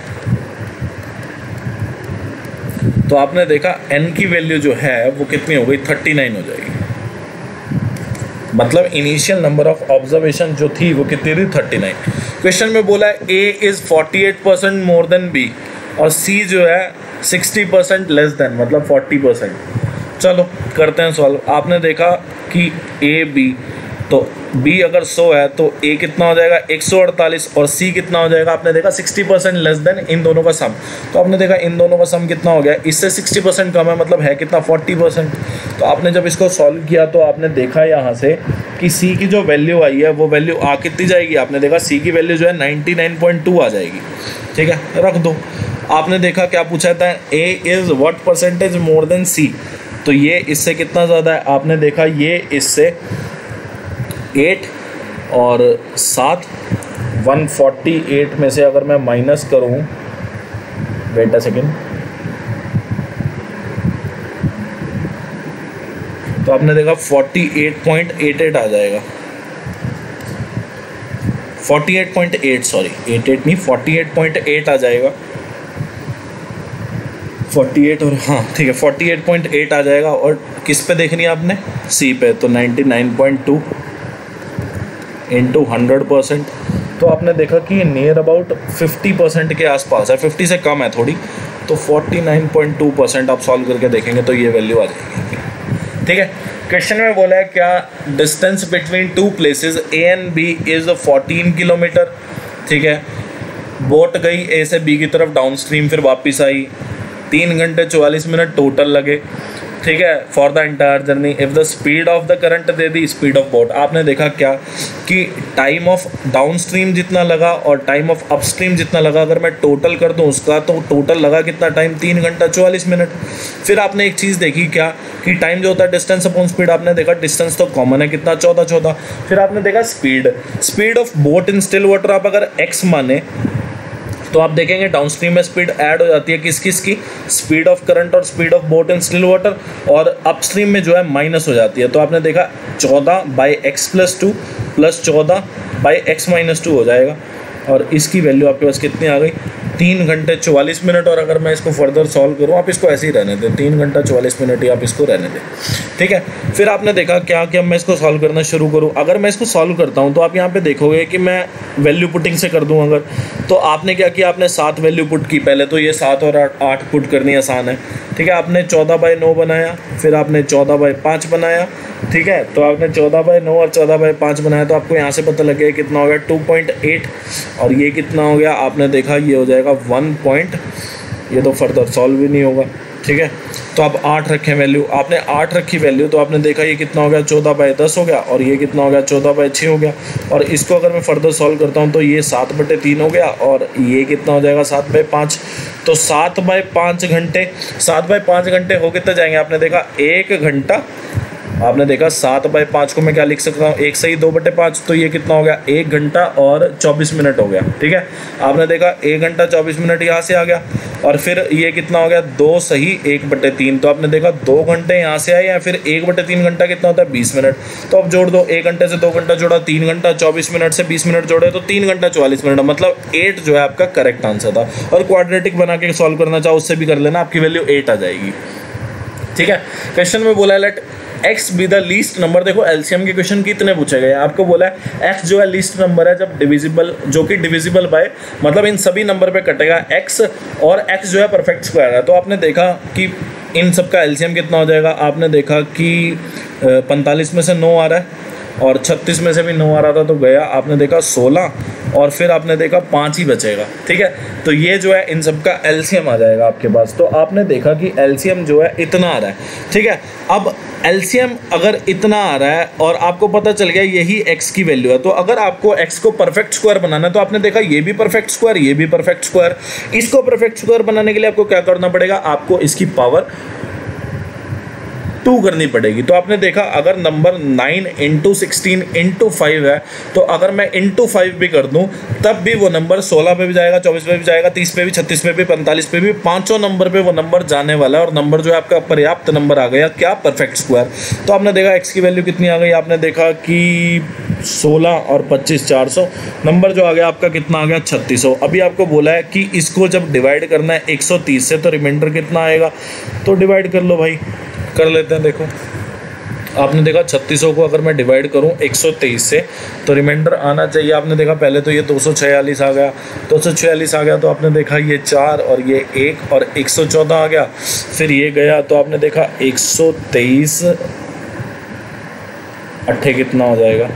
तो आपने देखा n की वैल्यू जो है वो कितनी हो गई थर्टी नाइन हो जाएगी, मतलब इनिशियल नंबर ऑफ ऑब्जर्वेशन जो थी वो कितनी थी थर्टी नाइन। क्वेश्चन में बोला है A is forty eight percent more than B और सी जो है सिक्सटी परसेंट लेस देन मतलब फोर्टी परसेंट। चलो करते हैं सॉल्व। आपने देखा कि ए बी, तो बी अगर सौ है तो ए कितना हो जाएगा एक सौ अड़तालीस और सी कितना हो जाएगा आपने देखा सिक्सटी परसेंट लेस देन इन दोनों का सम। तो आपने देखा इन दोनों का सम कितना हो गया, इससे सिक्सटी परसेंट कम है मतलब है कितना फोर्टी परसेंट। तो आपने जब इसको सॉल्व किया तो आपने देखा यहाँ से कि सी की जो वैल्यू आई है वो वैल्यू आ कितनी जाएगी, आपने देखा सी की वैल्यू जो है नाइन्टी नाइन पॉइंट टू आ जाएगी। ठीक है, रख दो। आपने देखा क्या पूछा था, A is what percentage more than C, तो ये इससे कितना ज़्यादा है, आपने देखा ये इससे एट और सात वन फोर्टी एट में से अगर मैं माइनस करूं, वेट अ सेकेंड, तो आपने देखा forty eight point eight eight आ जाएगा forty eight point eight sorry eight eight नहीं फोर्टी एट पॉइंट एट आ जाएगा फोर्टी एट और हाँ ठीक है फोर्टी एट पॉइंट एट आ जाएगा। और किस पे देखनी है आपने, सी पे, तो ninety nine point two into hundred percent. तो आपने देखा कि नियर अबाउट फिफ्टी परसेंट के आसपास है, फिफ्टी से कम है थोड़ी, तो forty nine point two percent आप सॉल्व करके देखेंगे तो ये वैल्यू आ जाएगी। ठीक है, क्वेश्चन में बोला है क्या distance between two places A and B is fourteen kilometre. ठीक है, बोट गई ए से बी की तरफ डाउन स्ट्रीम फिर वापस आई, तीन घंटे चौवालीस मिनट टोटल लगे। ठीक है, for the entire journey if the speed of the current दे दी स्पीड ऑफ बोट। आपने देखा क्या कि टाइम ऑफ डाउन स्ट्रीम जितना लगा और टाइम ऑफ अप स्ट्रीम जितना लगा अगर मैं टोटल कर दूं उसका, तो टोटल लगा कितना टाइम तीन घंटा चौवालीस मिनट। फिर आपने एक चीज़ देखी क्या कि टाइम जो होता है डिस्टेंस अपॉन स्पीड, आपने देखा डिस्टेंस तो कॉमन है कितना चौदह चौदह। फिर आपने देखा speed speed of boat in still water आप अगर एक्स माने तो आप देखेंगे डाउनस्ट्रीम में स्पीड ऐड हो जाती है किस किस की, स्पीड ऑफ करंट और speed of boat in still water, और अपस्ट्रीम में जो है माइनस हो जाती है। तो आपने देखा चौदह by x plus two plus चौदह बाई एक्स माइनस टू हो जाएगा और इसकी वैल्यू आपके पास कितनी आ गई तीन घंटे चौवालीस मिनट। और अगर मैं इसको फर्दर सॉल्व करूं, आप इसको ऐसे ही रहने दें, तीन घंटा चौवालीस मिनट ही आप इसको रहने दें। ठीक है, फिर आपने देखा क्या कि अब मैं इसको सॉल्व करना शुरू करूं। अगर मैं इसको सॉल्व करता हूं तो आप यहां पे देखोगे कि मैं वैल्यू पुटिंग से कर दूं अगर, तो आपने क्या किया आपने सात वैल्यू पुट की पहले, तो ये सात और आठ पुट करनी आसान है। ठीक है, आपने चौदह बाई नौ बनाया, फिर आपने चौदह बाई पाँच बनाया। ठीक है, तो आपने चौदह बाई नौ और चौदह बाई पाँच बनाया तो आपको यहाँ से पता लग गया कितना हो गया टू पॉइंट एट और ये कितना हो गया आपने देखा ये हो जाएगा वन पॉइंट, ये तो फर्दर सॉल्व भी नहीं होगा। ठीक है, तो आप आठ रखें वैल्यू, आपने आठ रखी वैल्यू तो आपने देखा ये कितना हो गया चौदह बाई दस हो गया और ये कितना हो गया चौदह बाई छः हो गया। और इसको अगर मैं फर्दर सॉल्व करता हूँ तो ये सात बटे तीन हो गया और ये कितना हो जाएगा सात बाई पाँच। तो सात बाई पाँच घंटे सात बाई पाँच घंटे हो कितने जाएंगे, आपने देखा एक घंटा, आपने देखा सात बाई पाँच को मैं क्या लिख सकता हूँ एक से ही दो बटे पाँच, तो ये कितना हो गया एक घंटा और चौबीस मिनट हो गया। ठीक है, आपने देखा एक घंटा चौबीस मिनट यहाँ से आ गया और फिर ये कितना हो गया दो सही एक बटे तीन, तो आपने देखा दो घंटे यहाँ से आए या फिर एक बटे तीन घंटा कितना होता है बीस मिनट। तो आप जोड़ दो, एक घंटे से दो घंटा जोड़ा तीन घंटा, चौबीस मिनट से बीस मिनट जोड़े तो तीन घंटा चौवालीस मिनट, मतलब एट जो है आपका करेक्ट आंसर था। और क्वाड्रेटिक बना के सॉल्व करना चाहो उससे भी कर लेना, आपकी वैल्यू एट आ जाएगी। ठीक है। क्वेश्चन में बोला है let x be the least number, देखो एलसीएम के क्वेश्चन कितने पूछे गए, आपको बोला है एक्स जो है लीस्ट नंबर है जब डिविजिबल, जो कि डिविजिबल बाय मतलब इन सभी नंबर पे कटेगा एक्स, और एक्स जो है परफेक्ट स्क्वायर है। तो आपने देखा कि इन सब का एलसीएम कितना हो जाएगा, आपने देखा कि पैंतालीस में से नौ आ रहा है और छत्तीस में से भी नौ आ रहा था तो गया आपने देखा सोलह, और फिर आपने देखा पाँच ही बचेगा, ठीक है। तो ये जो है इन सब का एलसीएम आ जाएगा आपके पास। तो आपने देखा कि एलसीएम जो है इतना आ रहा है, ठीक है। अब एलसीएम अगर इतना आ रहा है और आपको पता चल गया यही x की वैल्यू है, तो अगर आपको x को परफेक्ट स्क्वायर बनाना है तो आपने देखा ये भी परफेक्ट स्क्वायर, ये भी परफेक्ट स्क्वायर, इसको परफेक्ट स्क्वायर बनाने के लिए आपको क्या करना पड़ेगा, आपको इसकी पावर टू करनी पड़ेगी। तो आपने देखा अगर number nine into sixteen into five है तो अगर मैं इंटू फाइव भी कर दूं तब भी वो नंबर सोलह पे भी जाएगा, चौबीस पे भी जाएगा, तीस पे भी, छत्तीस पे भी, पैंतालीस पे भी, पांचों नंबर पे वो नंबर जाने वाला है और नंबर जो है आपका पर्याप्त नंबर आ गया क्या, परफेक्ट स्क्वायर। तो आपने देखा एक्स की वैल्यू कितनी आ गई, आपने देखा कि सोलह और पच्चीस चार सौ, नंबर जो आ गया आपका कितना आ गया छत्तीस सौ। अभी आपको बोला है कि इसको जब डिवाइड करना है एक सौ तीस से तो रिमाइंडर कितना आएगा, तो डिवाइड कर लो भाई, कर लेते हैं। देखो आपने देखा छत्तीस सौ को अगर मैं डिवाइड करूं एक सौ तेईस से तो रिमाइंडर आना चाहिए, आपने देखा पहले तो ये दो सौ छियालीस आ गया, दो सौ छियालीस आ गया तो आपने देखा ये चार और ये एक और एक सौ चौदह आ गया, फिर ये गया तो आपने देखा एक सौ तेईस अट्ठे कितना हो जाएगा,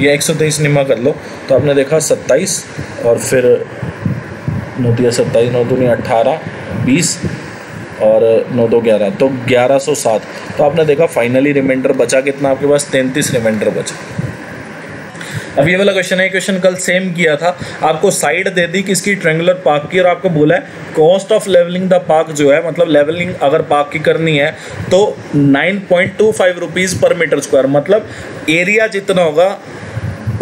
ये एक सौ तेईस निमा कर लो तो आपने देखा सत्ताईस और फिर नौ दिया सत्ताईस, नौ दूनी अट्ठारह, बीस और नौ दो ग्यारह, तो ग्यारह सौ सात। तो आपने देखा फाइनली रिमाइंडर बचा कितना आपके पास, तैंतीस रिमाइंडर बचा। अब ये वाला क्वेश्चन है, क्वेश्चन कल सेम किया था, आपको साइड दे दी किसकी, ट्रेंगुलर पार्क की, और आपको बोला है cost of levelling the park जो है मतलब लेवलिंग अगर पार्क की करनी है तो nine point two five rupees per metre square, मतलब एरिया जितना होगा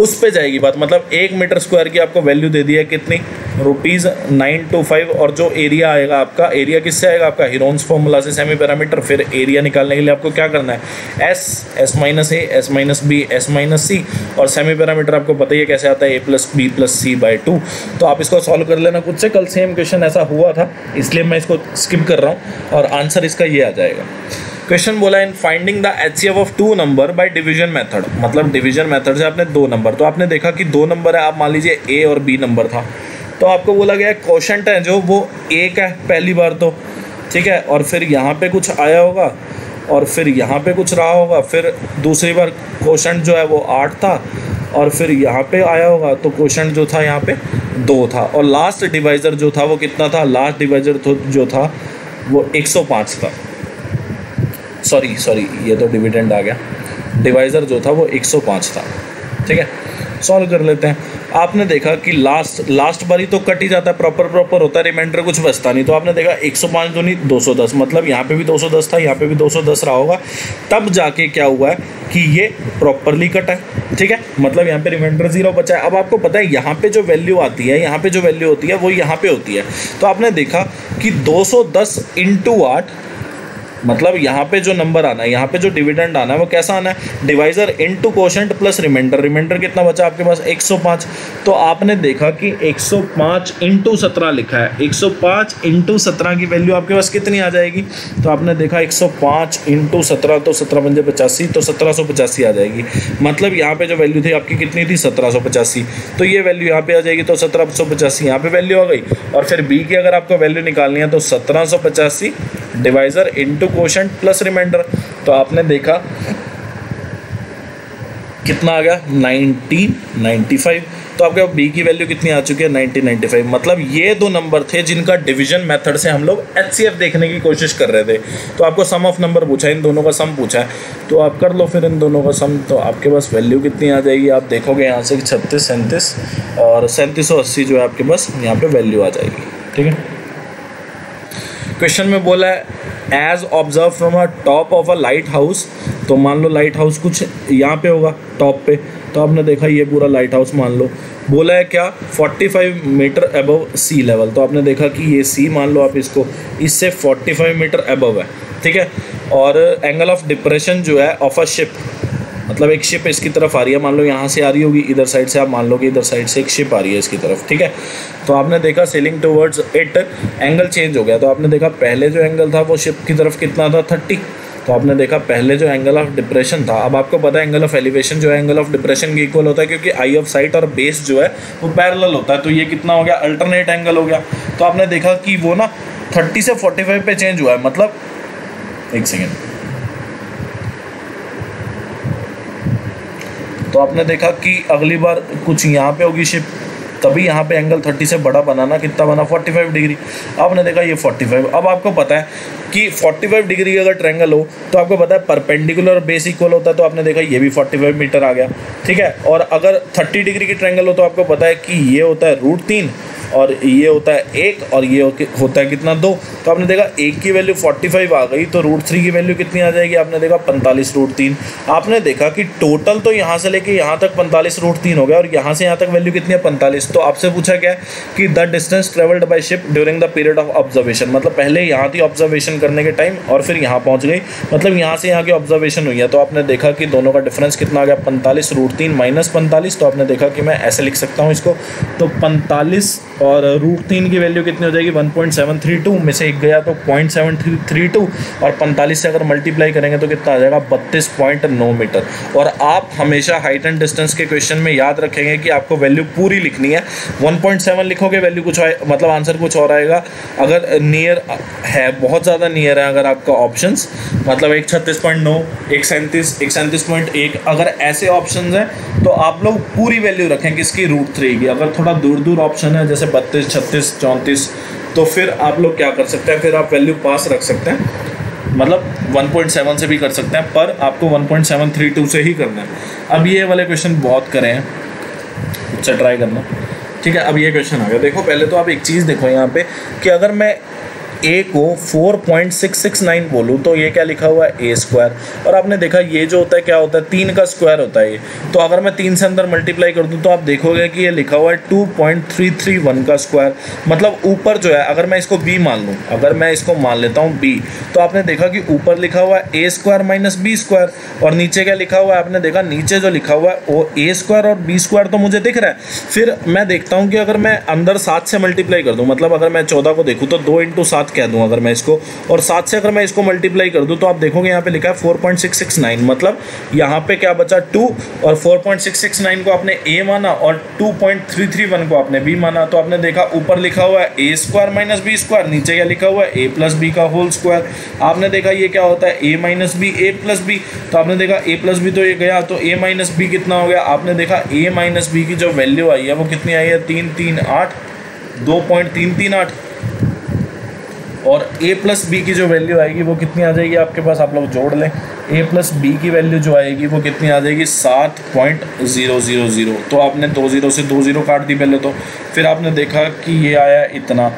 उस पे जाएगी बात, मतलब एक मीटर स्क्वायर की आपको वैल्यू दे दी है कितनी, रुपीज़ नाइन टू फाइव, और जो एरिया आएगा आपका, एरिया किससे आएगा आपका, हिरोन्स फॉर्मूला से, सेमी पैरामीटर। फिर एरिया निकालने के लिए आपको क्या करना है, एस, एस माइनस ए, S minus B, S minus C, और सेमी पैरामीटर आपको पता ही है कैसे आता है, A plus B plus C by two. तो आप इसको सॉल्व कर लेना खुद से, कल सेम क्वेश्चन ऐसा हुआ था इसलिए मैं इसको स्किप कर रहा हूँ, और आंसर इसका ये आ जाएगा। क्वेश्चन बोला in finding the एचसीएफ of two number by division method, मतलब डिवीजन मेथड से आपने दो नंबर, तो आपने देखा कि दो नंबर है, आप मान लीजिए ए और बी नंबर था, तो आपको बोला गया क्वोशंट है जो वो ए का है पहली बार तो, ठीक है, और फिर यहाँ पे कुछ आया होगा और फिर यहाँ पे कुछ रहा होगा, फिर दूसरी बार क्वोशंट जो है वो आठ था और फिर यहाँ पे आया होगा, तो क्वोशंट जो था यहाँ पे दो था, और लास्ट डिवाइजर जो था वो कितना था, लास्ट डिवाइजर जो था वो एक सौ पाँच था, सॉरी सॉरी ये तो डिविडेंड आ गया, डिवाइज़र जो था वो एक सौ पाँच था, ठीक है। सॉल्व कर लेते हैं, आपने देखा कि लास्ट लास्ट बारी तो कट ही जाता है, प्रॉपर प्रॉपर होता है, रिमाइंडर कुछ बचता नहीं, तो आपने देखा एक सौ पाँच दूनी दो सौ दस, मतलब यहाँ पे भी दो सौ दस था, यहाँ पे भी दो सौ दस रहा होगा, तब जाके क्या हुआ है कि ये प्रॉपरली कट है, ठीक है, मतलब यहाँ पे रिमाइंडर जीरो बचा है। अब आपको पता है यहाँ पे जो वैल्यू आती है, यहाँ पे जो वैल्यू होती है वो यहाँ पे होती है, तो आपने देखा कि दो सौ दस इंटू आठ, मतलब यहाँ पे जो नंबर आना है, यहाँ पे जो डिविडेंड आना है वो कैसा आना है, divisor into quotient plus reminder, reminder कितना बचा आपके पास एक सौ पाँच। तो आपने देखा कि एक सौ पाँच इंटू सत्रह लिखा है, एक सौ पाँच इंटू सत्रह की वैल्यू आपके पास कितनी आ जाएगी, तो आपने देखा एक सौ पाँच इंटू सत्रह तो सत्रह पंजे पचासी, तो सत्रह सौ पचासी आ जाएगी, मतलब यहाँ पे जो वैल्यू थी आपकी कितनी थी, सत्रह सौ पचासी, तो ये वैल्यू यहाँ पे आ जाएगी, तो सत्रह सौ पचासी यहाँ पे वैल्यू आ गई। और फिर बी की अगर आपको वैल्यू निकालनी है तो सत्रह सौ पचासी divisor into quotient plus reminder, तो आपने देखा कितना आ गया नाइनटी नाइन्टी फाइव, तो आपके बी की वैल्यू कितनी आ चुकी है नाइनटी नाइन्टी फाइव, मतलब ये दो नंबर थे जिनका डिवीजन मेथड से हम लोग एचसीएफ देखने की कोशिश कर रहे थे। तो आपको सम ऑफ नंबर पूछा है, इन दोनों का सम पूछा है, तो आप कर लो फिर इन दोनों का सम, तो आपके पास वैल्यू कितनी आ जाएगी, आप देखोगे यहाँ से छत्तीस सैंतीस और सैंतीस सौ अस्सी जो है आपके पास यहाँ पर वैल्यू आ जाएगी, ठीक है। क्वेश्चन में बोला है as observe from a top of a light house, तो मान लो लाइट हाउस कुछ यहाँ पे होगा टॉप पे, तो आपने देखा ये पूरा लाइट हाउस मान लो, बोला है क्या पैंतालीस मीटर अबव सी लेवल, तो आपने देखा कि ये सी मान लो आप इसको, इससे पैंतालीस मीटर अबव है, ठीक है। और एंगल ऑफ डिप्रेशन जो है ऑफ अ शिप मतलब एक शिप इसकी तरफ आ रही है, मान लो यहाँ से आ रही होगी, इधर साइड से आप मान लो कि इधर साइड से एक शिप आ रही है इसकी तरफ, ठीक है। तो आपने देखा sailing towards it, angle change हो गया। तो आपने देखा पहले जो एंगल था वो शिप की तरफ कितना था, थर्टी। तो आपने देखा पहले जो एंगल ऑफ डिप्रेशन था, अब आपको पता है एंगल ऑफ एलिवेशन जो है एंगल ऑफ डिप्रेशन के इक्वल होता है, क्योंकि आई ऑफ साइट और बेस जो है वो पैरेलल होता है। तो ये कितना हो गया, अल्टरनेट एंगल हो गया। तो आपने देखा कि वो ना थर्टी से फोर्टी फाइव पे चेंज हुआ है, मतलब एक सेकेंड। तो आपने देखा कि अगली बार कुछ यहाँ पे होगी शिप, तभी यहाँ पे एंगल थर्टी से बड़ा बनाना, कितना बना, फोर्टी फाइव डिग्री। आपने देखा ये फोर्टी फाइव। अब आपको पता है कि फोर्टी फाइव डिग्री अगर ट्रायंगल हो तो आपको पता है परपेंडिकुलर बेस इक्वल होता है। तो आपने देखा ये भी फोर्टी फाइव मीटर आ गया, ठीक है। और अगर थर्टी डिग्री की ट्रायंगल हो तो आपको पता है कि ये होता है रूट तीन, और ये होता है एक, और ये होता है कितना, दो। तो आपने देखा एक की वैल्यू फोर्टी फाइव आ गई, तो रूट थ्री की वैल्यू कितनी आ जाएगी, आपने देखा पैंतालीस रूट तीन। आपने देखा कि टोटल तो यहाँ से लेके यहाँ तक पैंतालीस रूट तीन हो गया, और यहाँ से यहाँ तक वैल्यू कितनी है, पैंतालीस। तो आपसे पूछा गया कि the distance travelled by ship during the period of observation, मतलब पहले यहाँ थी ऑब्जर्वेशन करने के टाइम और फिर यहाँ पहुँच गई, मतलब यहाँ से यहाँ की ऑब्जर्वेशन हुई है। तो आपने देखा कि दोनों का डिफरेंस कितना आ गया, पैंतालीस रूट तीन माइनस पैंतालीस। तो आपने देखा कि मैं ऐसे लिख सकता हूँ इसको, तो पैंतालीस और रूट तीन की वैल्यू कितनी हो जाएगी, one point seven three two में से एक गया तो पॉइंट सेवन थ्री टू, और पैंतालीस से अगर मल्टीप्लाई करेंगे तो कितना आ जाएगा, बत्तीस पॉइंट नौ मीटर। और आप हमेशा हाइट एंड डिस्टेंस के क्वेश्चन में याद रखेंगे कि आपको वैल्यू पूरी लिखनी है। वन पॉइंट सेवन लिखोगे वैल्यू कुछ आए, मतलब आंसर कुछ और आएगा। अगर नियर है, बहुत ज़्यादा नियर है अगर आपका ऑप्शन, मतलब एक छत्तीस पॉइंट नौ एक सैंतीस एक सैंतीस पॉइंट एक, अगर ऐसे ऑप्शन हैं तो आप लोग पूरी वैल्यू रखें किसकी, रूट थ्री की। अगर थोड़ा दूर दूर ऑप्शन है जैसे बत्तीस छत्तीस चौंतीस, तो फिर आप लोग क्या कर सकते हैं, फिर आप वैल्यू पास रख सकते हैं, मतलब वन पॉइंट सेवन से भी कर सकते हैं, पर आपको one point seven three two से ही करना है। अब ये वाले क्वेश्चन बहुत करे हैं, अच्छा ट्राई करना, ठीक है। अब ये क्वेश्चन आ गया, देखो पहले तो आप एक चीज़ देखो यहाँ पे कि अगर मैं ए को four point six six nine बोलूँ तो ये क्या लिखा हुआ है, ए स्क्वायर। और आपने देखा ये जो होता है क्या होता है, तीन का स्क्वायर होता है ये। तो अगर मैं तीन से अंदर मल्टीप्लाई कर दूँ तो आप देखोगे कि ये लिखा हुआ है two point three three one का स्क्वायर, मतलब ऊपर जो है, अगर मैं इसको बी मान लूँ, अगर मैं इसको मान लेता हूँ बी, तो आपने देखा कि ऊपर लिखा हुआ है A square minus B square, और नीचे क्या लिखा हुआ है, आपने देखा नीचे जो लिखा हुआ है वो ए स्क्वायर और बी स्क्वायर तो मुझे दिख रहा है। फिर मैं देखता हूँ कि अगर मैं अंदर सात से मल्टीप्लाई कर दूँ, मतलब अगर मैं चौदह को देखूँ तो दो इंटू सात कह दूं अगर मैं इसको, और सात से अगर मैं इसको मल्टीप्लाई कर दूं तो आप देखोगे यहाँ पे लिखा है four point six six nine, मतलब यहाँ पे क्या बचा टू, और four point six six nine को आपने ए माना और two point three three one को आपने बी माना। तो आपने देखा ऊपर लिखा हुआ है A square minus B square, नीचे क्या लिखा हुआ है, ए प्लस बी का होल स्क्वायर। आपने देखा ये क्या होता है, A minus B A plus B. तो आपने देखा ए प्लस बी तो ये गया, तो ए माइनस बी कितना हो गया, आपने देखा ए माइनस बी की जो वैल्यू आई है वो कितनी आई है, तीन तीन आठ दो पॉइंट तीन तीन आठ और a प्लस बी की जो वैल्यू आएगी वो कितनी आ जाएगी आपके पास, आप लोग जोड़ लें, a प्लस बी की वैल्यू जो आएगी वो कितनी आ जाएगी, सात पॉइंट ज़ीरो ज़ीरो ज़ीरो। तो आपने दो ज़ीरो से दो ज़ीरो काट दी पहले, तो फिर आपने देखा कि ये आया इतना।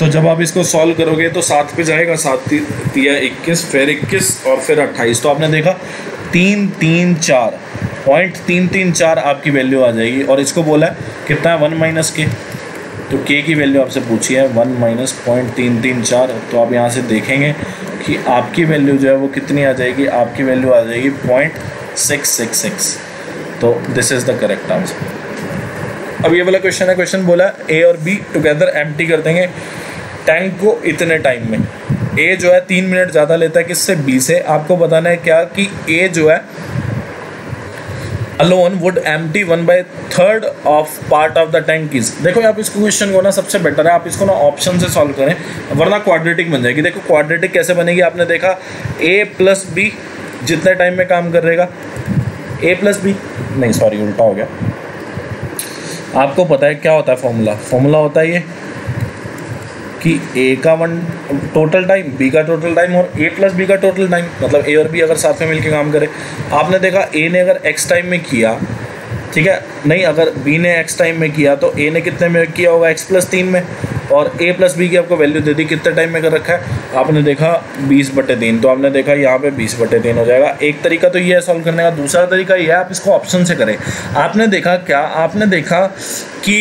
तो जब आप इसको सॉल्व करोगे तो सात पे जाएगा, सात या इक्कीस, फिर इक्कीस और फिर अट्ठाईस। तो आपने देखा तीन तीन चार पॉइंट तीन तीन चार आपकी वैल्यू आ जाएगी। और इसको बोला है कितना है, वन माइनस के, तो के की वैल्यू आपसे पूछी है वन माइनस पॉइंट तीन तीन चार। तो आप यहाँ से देखेंगे कि आपकी वैल्यू जो है वो कितनी आ जाएगी, आपकी वैल्यू आ जाएगी पॉइंट सिक्स सिक्स सिक्स। तो this is the correct answer. अब ये वाला क्वेश्चन है, क्वेश्चन बोला ए और बी टुगेदर एम्प्टी कर देंगे टैंक को इतने टाइम में। ए जो है तीन मिनट ज़्यादा लेता है किससे, बी से। आपको बताना है क्या कि ए जो है alone would empty one by third of part of the tank is. देखो आप इसको क्वेश्चन को ना, सबसे बेटर है आप इसको ना ऑप्शन से सॉल्व करें, वरना क्वाड्रेटिक बन जाएगी। देखो क्वाड्रेटिक कैसे बनेगी, आपने देखा ए प्लस बी जितने टाइम में काम करेगा, ए प्लस बी नहीं सॉरी उल्टा हो गया। आपको पता है क्या होता है फॉर्मूला, फॉर्मूला होता है ये कि ए का वन टोटल टाइम, बी का टोटल टाइम और ए प्लस बी का टोटल टाइम, मतलब ए और बी अगर साथ में मिलकर काम करें। आपने देखा ए ने अगर एक्स टाइम में किया, ठीक है, नहीं अगर बी ने एक्स टाइम में किया तो ए ने कितने में किया होगा, एक्स प्लस तीन में, और ए प्लस बी की आपको वैल्यू दे दी कितने टाइम में कर रखा है, आपने देखा बीस बटे तीन। तो आपने देखा यहाँ पे बीस बटे तीन हो जाएगा। एक तरीका तो ये है सॉल्व करने का, दूसरा तरीका ये है आप इसको ऑप्शन से करें। आपने देखा क्या, आपने देखा कि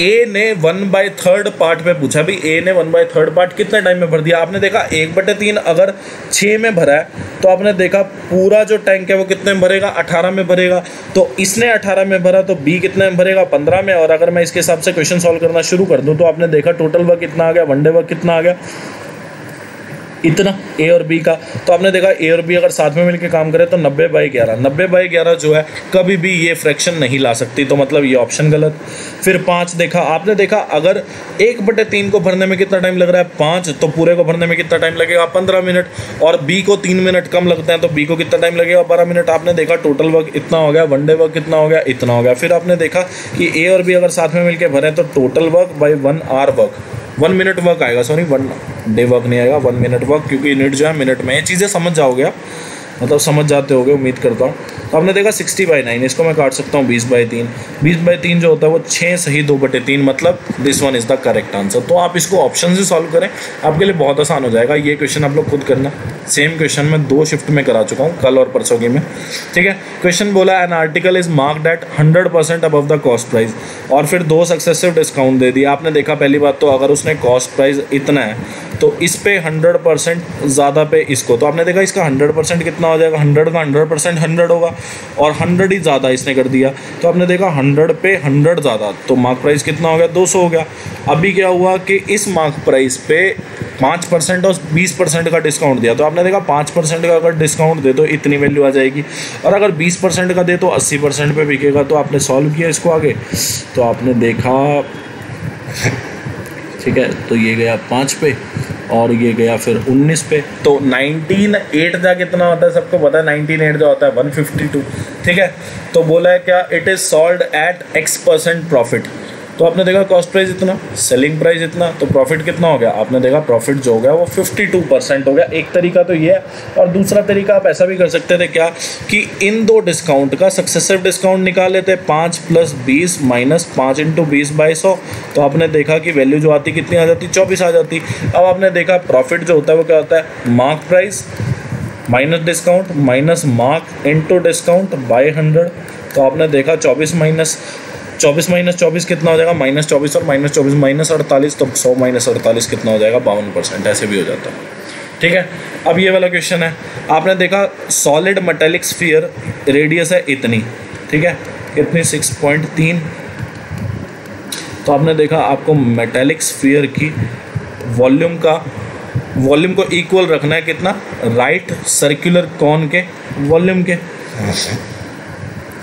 ए ने वन बाय थर्ड पार्ट में पूछा, भाई ए ने वन बाय थर्ड पार्ट कितने टाइम में भर दिया? आपने देखा एक बटे तीन अगर छः में भरा है तो आपने देखा पूरा जो टैंक है वो कितने में भरेगा? अठारह में भरेगा। तो इसने अठारह में भरा तो बी कितने में भरेगा? पंद्रह में। और अगर मैं इसके हिसाब से क्वेश्चन सॉल्व करना शुरू कर दूँ तो आपने देखा टोटल वर्क कितना आ गया, वन डे वर्क कितना आ गया, इतना ए और बी का। तो आपने देखा ए और बी अगर साथ में मिलकर काम करें तो नब्बे बाई ग्यारह नब्बे बाई ग्यारह जो है कभी भी ये फ्रैक्शन नहीं ला सकती, तो मतलब ये ऑप्शन गलत। फिर पाँच देखा, आपने देखा अगर एक बटे तीन को भरने में कितना टाइम लग रहा है, पाँच, तो पूरे को भरने में कितना टाइम लगेगा? पंद्रह मिनट। और बी को तीन मिनट कम लगते हैं तो बी को कितना टाइम लगेगा? बारह मिनट। आपने देखा टोटल वर्क इतना हो गया, वन डे वर्क कितना हो गया, इतना हो गया। फिर आपने देखा कि ए और बी अगर साथ में मिलकर भरें तो total work by one hour work one minute work आएगा, सॉरी वन डे वर्क नहीं आएगा, वन मिनट वर्क, क्योंकि यूनिट जो है मिनट में। ये चीज़ें समझ जाओगे आप, मतलब समझ जाते होगे उम्मीद करता हूँ। तो आपने देखा सिक्सटी बाई नाइन इसको मैं काट सकता हूँ बीस बाई तीन बीस बाई तीन जो होता है वो छः सही दो बटे तीन, मतलब this one is the correct answer. तो आप इसको ऑप्शन से सॉल्व करें, आपके लिए बहुत आसान हो जाएगा। ये क्वेश्चन आप लोग खुद करना, सेम क्वेश्चन मैं दो शिफ्ट में करा चुका हूँ, कल और परसों की में, ठीक है। क्वेश्चन बोला an article is marked at hundred percent above the cost price, और फिर दो सक्सेसिव डिस्काउंट दे दिए। आपने देखा पहली बात तो अगर उसने कॉस्ट प्राइस इतना है तो इस पे हंड्रेड परसेंट ज़्यादा पे इसको, तो आपने देखा इसका हंड्रेड परसेंट कितना हो जाएगा? हंड्रेड का हंड्रेड परसेंट हंड्रेड होगा, और हंड्रेड ही ज़्यादा इसने कर दिया तो आपने देखा हंड्रेड पे हंड्रेड ज़्यादा, तो मार्क प्राइस कितना हो गया? दो सौ हो गया। अभी क्या हुआ कि इस मार्क प्राइस पे पाँच परसेंट और बीस परसेंट का डिस्काउंट दिया, तो आपने देखा पाँच परसेंट का अगर डिस्काउंट दे तो इतनी वैल्यू आ जाएगी, और अगर बीस परसेंट का दे तो अस्सी परसेंट पर बिकेगा। तो आपने सॉल्व किया इसको आगे, तो आपने देखा ठीक है, तो ये गया पाँच पे और ये गया फिर उन्नीस पे। तो नाइनटीन एट का कितना होता है? सबको पता है नाइनटीन एट का होता है वन फिफ्टी टू, ठीक है। तो बोला है क्या, it is sold at x percent profit. तो आपने देखा कॉस्ट प्राइस इतना, सेलिंग प्राइस इतना, तो प्रॉफिट कितना हो गया? आपने देखा प्रॉफिट जो हो गया वो बावन परसेंट हो गया। एक तरीका तो ये है, और दूसरा तरीका आप ऐसा भी कर सकते थे क्या कि इन दो डिस्काउंट का सक्सेसिव डिस्काउंट निकाल लेते, पाँच प्लस बीस माइनस पाँच इंटू बीस बाई सौ, तो आपने देखा कि वैल्यू जो आती कितनी आ जाती? चौबीस आ जाती। अब आपने देखा प्रॉफिट जो होता है वो क्या होता है? Mark price minus discount minus mark into discount by hundred, तो आपने देखा चौबीस माइनस चौबीस माइनस चौबीस कितना हो जाएगा? माइनस चौबीस, और माइनस चौबीस माइनस अड़तालीस, तो सौ माइनस अड़तालीस कितना हो जाएगा? बावन परसेंट। ऐसे भी हो जाता है, ठीक है। अब ये वाला क्वेश्चन है, आपने देखा सॉलिड मेटेलिक स्फीयर रेडियस है इतनी, ठीक है, कितनी? सिक्स पॉइंट तीन। तो आपने देखा आपको मेटेलिक स्फीयर की वॉल्यूम का वॉल्यूम को इक्वल रखना है कितना? राइट सर्क्यूलर कॉन के वॉल्यूम के।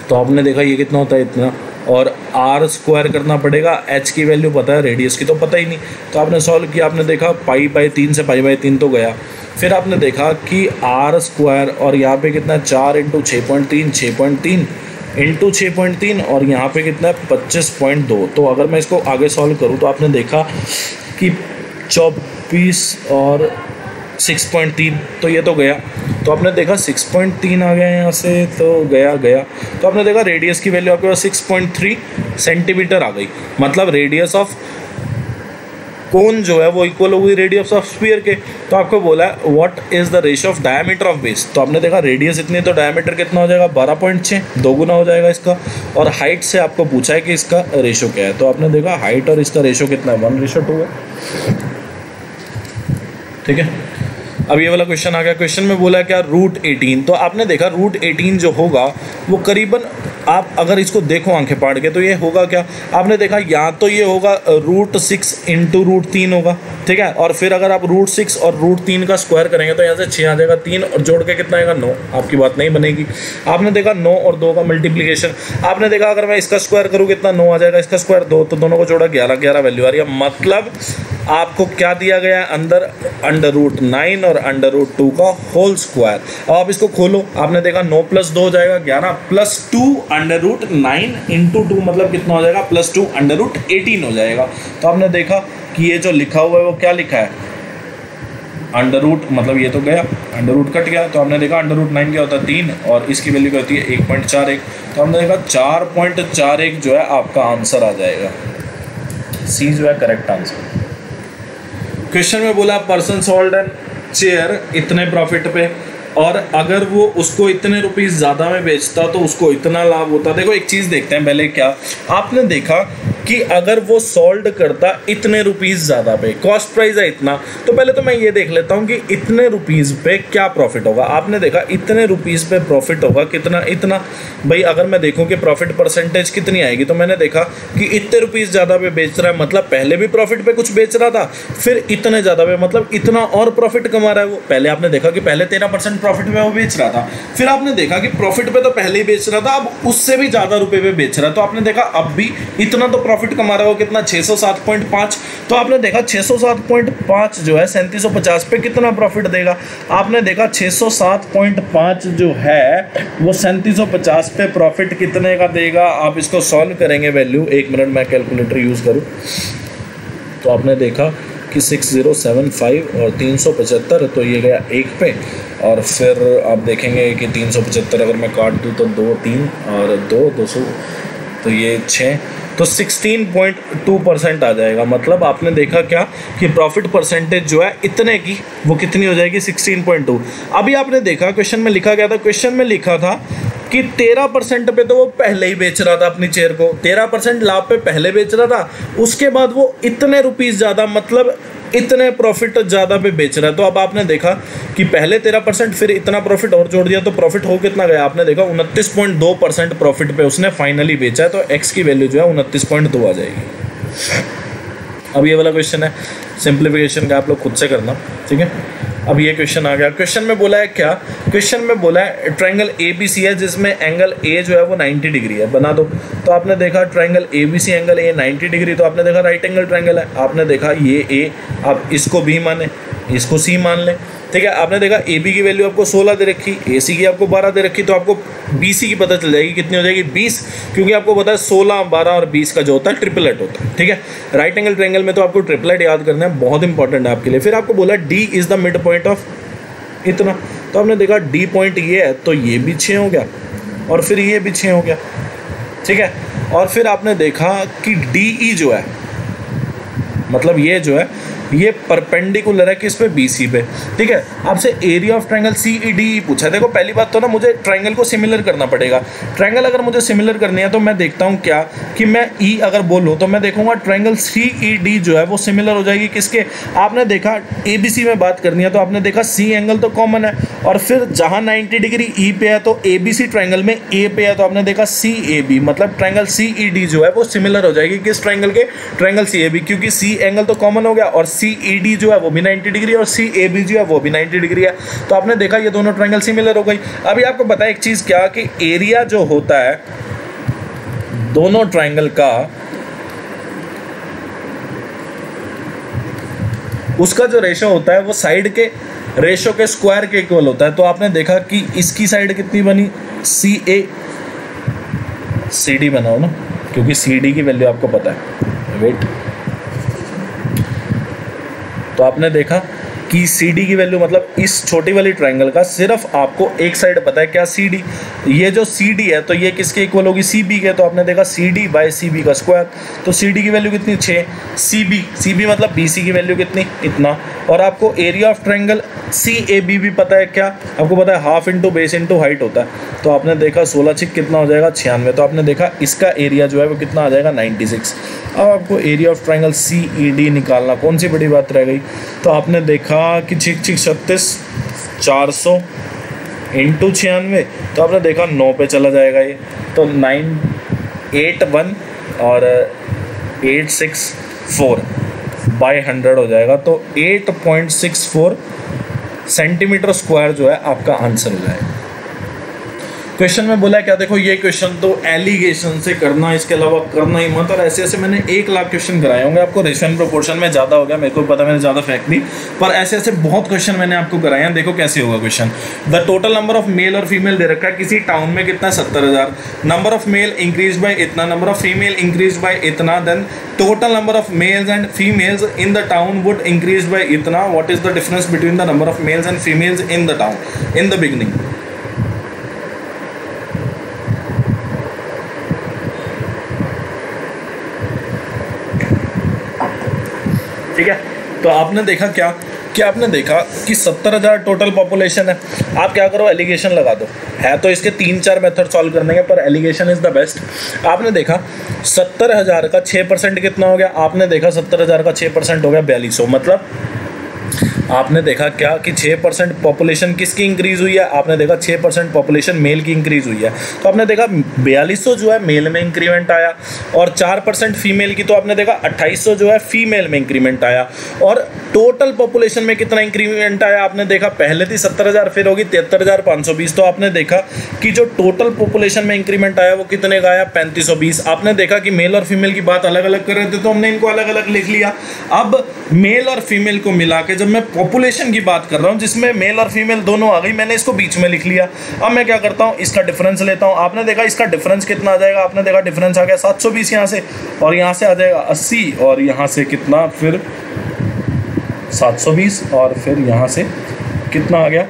तो आपने देखा ये कितना होता है? इतना, और आर स्क्वायर करना पड़ेगा, एच की वैल्यू पता है, रेडियस की तो पता ही नहीं। तो आपने सॉल्व किया, आपने देखा पाई बाई तीन से पाई बाई तीन तो गया, फिर आपने देखा कि आर स्क्वायर, और यहाँ पे कितना? चार इंटू छः पॉइंट तीन छः पॉइंट तीन इंटू छः पॉइंट तीन और यहाँ पे कितना है? पच्चीस पॉइंट दो। तो अगर मैं इसको आगे सॉल्व करूँ तो आपने देखा कि चौबीस और सिक्स पॉइंट तीन, तो ये तो गया। तो आपने देखा सिक्स पॉइंट तीन आ गया यहाँ से, तो गया गया। तो आपने देखा रेडियस की वैल्यू आपके पास सिक्स पॉइंट थ्री सेंटीमीटर आ गई, मतलब रेडियस ऑफ कोन जो है वो इक्वल हो गई रेडियस ऑफ स्फीयर के। तो आपको बोला है what is the ratio of diameter of base, तो आपने देखा रेडियस इतनी तो डायमीटर कितना हो जाएगा? बारह पॉइंट छः, दो गुना हो जाएगा इसका। और हाइट से आपको पूछा है कि इसका रेशियो क्या है, तो आपने देखा हाइट और इसका रेशियो कितना है? वन रेशियो टू है, ठीक है। अब ये वाला क्वेश्चन आ गया, क्वेश्चन में बोला क्या? Root eighteen. तो आपने देखा रूट एटीन जो होगा वो करीबन, आप अगर इसको देखो आंखें पाड़ के, तो ये होगा क्या? आपने देखा या तो ये होगा रूट सिक्स इंटू रूट तीन होगा, ठीक है। और फिर अगर आप रूट सिक्स और रूट तीन का स्क्वायर करेंगे तो यहाँ से छः आ जाएगा, तीन और जोड़ के कितना आएगा? नौ। आपकी बात नहीं बनेगी। आपने देखा नौ और दो का मल्टीप्लीकेशन, आपने देखा अगर मैं इसका स्क्वायर करूँ कितना? नौ आ जाएगा, इसका स्क्वायर दो, तो दोनों को जोड़ा ग्यारह, ग्यारह वैल्यू आ रही है। मतलब आपको क्या दिया गया है अंदर? अंडर रूट नाइन और अंडर रूट टू का होल स्क्वायर। अब आप इसको खोलो, आपने देखा नौ प्लस दो हो जाएगा ग्यारह, plus two under root nine into two, मतलब कितना हो जाएगा? Plus two under root eighteen हो जाएगा। तो आपने देखा कि ये जो लिखा हुआ है वो क्या लिखा है? अंडर रूट, मतलब ये तो गया, अंडर रूट कट गया। तो हमने देखा अंडर रूट नाइन क्या होता है? तीन, और इसकी वैल्यू क्या होती है? एक पॉइंट चार एक। तो हमने देखा चार पॉइंट चार एक जो है आपका आंसर आ जाएगा, सी जो है करेक्ट आंसर। क्वेश्चन में बोला पर्सन सोल्ड एन चेयर इतने प्रॉफिट पे, और अगर वो उसको इतने रुपीस ज़्यादा में बेचता तो उसको इतना लाभ होता। देखो एक चीज़ देखते हैं पहले, क्या आपने देखा कि अगर वो सॉल्व करता इतने रुपीस ज़्यादा पे, कॉस्ट प्राइस है इतना, तो पहले तो मैं ये देख लेता हूँ कि इतने रुपीस पे क्या प्रॉफिट होगा। आपने देखा इतने रुपीस पे प्रॉफिट होगा कितना, इतना भाई अगर मैं देखूँ कि प्रॉफिट परसेंटेज कितनी आएगी, तो मैंने देखा कि इतने रुपीस ज़्यादा पे बेच रहा है, मतलब पहले भी प्रॉफिट पर कुछ बेच रहा था, फिर इतने ज़्यादा पे मतलब इतना और प्रॉफिट कमा रहा है वो। पहले आपने देखा कि पहले तेरह परसेंट प्रॉफिट में वो बेच रहा था, फिर आपने देखा कि प्रॉफिट पर तो पहले ही बेच रहा था, अब उससे भी ज़्यादा रुपये पर बेच रहा है, तो आपने देखा अब भी इतना तो प्रॉफिट कमा रहा है वो, कितना छह सौ सात पॉइंट पाँच। तो आपने देखा छह सौ सात पॉइंट पाँच जो है सैंतीस सौ पचास पे कितना प्रॉफिट देगा, आपने देखा छह सौ सात पॉइंट पाँच जो है वो सैंतीस सौ पचास पे प्रॉफिट कितने का देगा। आप इसको सॉल्व करेंगे वैल्यू, एक मिनट मैं कैलकुलेटर यूज़ करूं, तो आपने देखा कि सिक्स ज़ीरो सेवन फाइव और तीन सौ पचहत्तर, तो ये गया एक पे, और फिर आप देखेंगे कि तीन सौ पचहत्तर अगर मैं काट दूँ तो दो तीन और दो दो सौ तो ये छः, तो सोलह पॉइंट दो परसेंट आ जाएगा। मतलब आपने देखा क्या कि प्रॉफिट परसेंटेज जो है इतने की वो कितनी हो जाएगी सोलह पॉइंट दो। अभी आपने देखा क्वेश्चन में लिखा गया था, क्वेश्चन में लिखा था कि तेरह परसेंट पे तो वो पहले ही बेच रहा था अपनी शेयर को, तेरह परसेंट लाभ पे पहले बेच रहा था, उसके बाद वो इतने रुपीस ज़्यादा मतलब इतने प्रॉफिट ज़्यादा पे बेच रहा है। तो अब आपने देखा कि पहले तेरह परसेंट, फिर इतना प्रॉफिट और जोड़ दिया, तो प्रॉफिट हो कितना गया, आपने देखा उनतीस पॉइंट दो परसेंट प्रॉफिट पे उसने फाइनली बेचा है, तो एक्स की वैल्यू जो है उनतीस पॉइंट दो आ जाएगी। अब ये वाला क्वेश्चन है सिंप्लीफिकेशन का, आप लोग खुद से करना, ठीक है। अब ये क्वेश्चन आ गया, क्वेश्चन में बोला है क्या, क्वेश्चन में बोला है ट्रायंगल ए बी सी है जिसमें एंगल ए जो है वो नब्बे डिग्री है, बना दो। तो आपने देखा triangle A B C angle A नब्बे डिग्री, तो आपने देखा राइट एंगल ट्रायंगल है, आपने देखा ये ए, आप इसको बी माने, इसको सी मान लें, ठीक है। आपने देखा ए बी की वैल्यू आपको सोलह दे रखी, ए सी की आपको बारह दे रखी, तो आपको बी सी की पता चल जाएगी कितनी हो जाएगी बीस, क्योंकि आपको पता है सोलह बारह और बीस का जो होता है ट्रिपलेट होता है, ठीक है। राइट एंगल ट्रायंगल में तो आपको ट्रिपलेट याद करना है, बहुत इंपॉर्टेंट है आपके लिए। फिर आपको बोला D is the mid point of इतना, तो आपने देखा डी पॉइंट ये है, तो ये भी छः हो गया और फिर ये भी छः हो गया, ठीक है। और फिर आपने देखा कि डी ई जो है मतलब ये जो है ये परपेंडिकुलर है किस पे, बीसी पे, ठीक है। आपसे area of triangle C E D पूछा है। देखो पहली बात तो ना मुझे ट्रायंगल को सिमिलर करना पड़ेगा, ट्रायंगल अगर मुझे सिमिलर करनी है तो मैं देखता हूँ क्या कि मैं ई e अगर बोलूँ तो मैं देखूँगा ट्रायंगल सी ई डी जो है वो सिमिलर हो जाएगी किसके, आपने देखा ए बी सी में बात करनी है, तो आपने देखा सी एंगल तो कॉमन है, और फिर जहाँ नाइन्टी डिग्री ई पे है तो ए बी सी ट्रायंगल में ए पे है, तो आपने देखा सी ए बी मतलब ट्रायंगल सी ई डी जो है वो सिमिलर हो जाएगी किस ट्रायंगल के, ट्रायंगल सी ए बी, क्योंकि सी एंगल तो कॉमन हो गया और C E D जो है वो भी नब्बे डिग्री और C A B जो है वो भी नब्बे डिग्री है, तो आपने देखा ये दोनों ट्रायंगल सिमिलर हो गई। अभी आपको पता है एक चीज़ क्या कि एरिया जो होता है दोनों ट्रायंगल का, उसका जो रेशो होता है वो साइड के रेशो के स्क्वायर के इक्वल होता है। तो आपने देखा कि इसकी साइड कितनी बनी C A, C D बनाओ ना, क्योंकि C D की वैल्यू आपको पता है, वेट, तो आपने देखा कि सी डी की वैल्यू मतलब इस छोटी वाली ट्रायंगल का सिर्फ आपको एक साइड पता है क्या, सी डी, ये जो सी डी है तो ये किसके इक्वल होगी, सी बी के, तो आपने देखा C D by C B का स्क्वायर, तो सी डी की वैल्यू कितनी छः, सी बी, सी बी मतलब बी सी की वैल्यू कितनी इतना। और आपको area of triangle C A B भी पता है क्या, आपको पता है half into base into height होता है, तो आपने देखा सोलह छिक कितना हो जाएगा छियानवे, तो आपने देखा इसका एरिया जो है वो कितना आ जाएगा नाइन्टी सिक्स। अब आपको area of triangle C E D निकालना, कौन सी बड़ी बात रह गई, तो आपने देखा कि छिक छिक छत्तीस चार सौ इंटू छियानवे, तो आपने देखा नौ पे चला जाएगा ये, तो नाइन एट वन और eight six four by hundred हो जाएगा, तो eight point six four centimetre square जो है आपका आंसर हो जाएगा। क्वेश्चन में बोला है क्या, देखो ये क्वेश्चन तो एलिगेशन से करना, इसके अलावा करना ही मत, और ऐसे ऐसे मैंने एक लाख क्वेश्चन कराए होंगे आपको, रेशो एंड प्रोपोर्शन में ज़्यादा हो गया मेरे को पता, मैंने ज़्यादा फैक्ट दी, पर ऐसे ऐसे बहुत क्वेश्चन मैंने आपको कराए हैं। देखो कैसे होगा question, the total number of male और फीमेल दे रखा है किसी टाउन में कितना सत्तर हज़ार, number of male increase by इतना, number of female increase by इतना, then total number of males and females in the town would increase by इतना, what is the difference between the number of males and females in the town in the beginning. ठीक है, तो आपने देखा क्या कि आपने देखा कि सत्तर हज़ार टोटल पॉपुलेशन है। आप क्या करो, एलिगेशन लगा दो। है तो इसके तीन चार मेथड सॉल्व करने के, पर एलिगेशन इज़ द बेस्ट। आपने देखा सत्तर हज़ार का छः परसेंट कितना हो गया, आपने देखा सत्तर हज़ार का छः परसेंट हो गया बयालीस सौ। मतलब आपने देखा क्या कि छः परसेंट पॉपुलेशन किसकी इंक्रीज़ हुई है, आपने देखा छः परसेंट पॉपुलेशन मेल की इंक्रीज़ हुई है। तो आपने देखा बयालीस सौ जो है मेल में इंक्रीमेंट आया, और चार परसेंट फीमेल की, तो आपने देखा अट्ठाईस सौ जो है फीमेल में इंक्रीमेंट आया। और टोटल पॉपुलेशन में कितना इंक्रीमेंट आया, आपने देखा पहले थी सत्तर हज़ार, फिर होगी तिहत्तर हज़ार पाँच सौ बीस। तो आपने देखा कि जो टोटल पॉपुलेशन में इंक्रीमेंट आया वो कितने का आया, पैंतीस सौ बीस। आपने देखा कि मेल और फीमेल की बात अलग अलग कर रहे थे तो हमने इनको अलग अलग लिख लिया। अब मेल और फीमेल को मिला के, जब मैं पॉपुलेशन की बात कर रहा हूँ जिसमें मेल और फीमेल दोनों आ गई, मैंने इसको बीच में लिख लिया। अब मैं क्या करता हूँ, इसका डिफरेंस लेता हूँ। आपने देखा इसका डिफरेंस कितना आ जाएगा, आपने देखा डिफरेंस आ गया सात सौ बीस यहाँ से, और यहाँ से आ जाएगा अस्सी, और यहाँ से कितना फिर सात सौ बीस, और फिर यहाँ से कितना आ गया,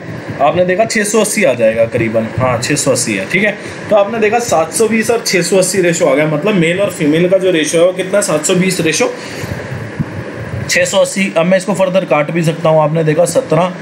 आपने देखा छः सौ अस्सी आ जाएगा करीबन। हाँ छः सौ अस्सी है, ठीक है। तो आपने देखा सात सौ बीस और छः सौ अस्सी रेशो आ गया। मतलब मेल और फीमेल का जो रेशो है वो कितना, सात सौ बीस रेशो छः सौ अस्सी। अब मैं इसको फर्दर काट भी सकता हूँ। आपने देखा सत्रह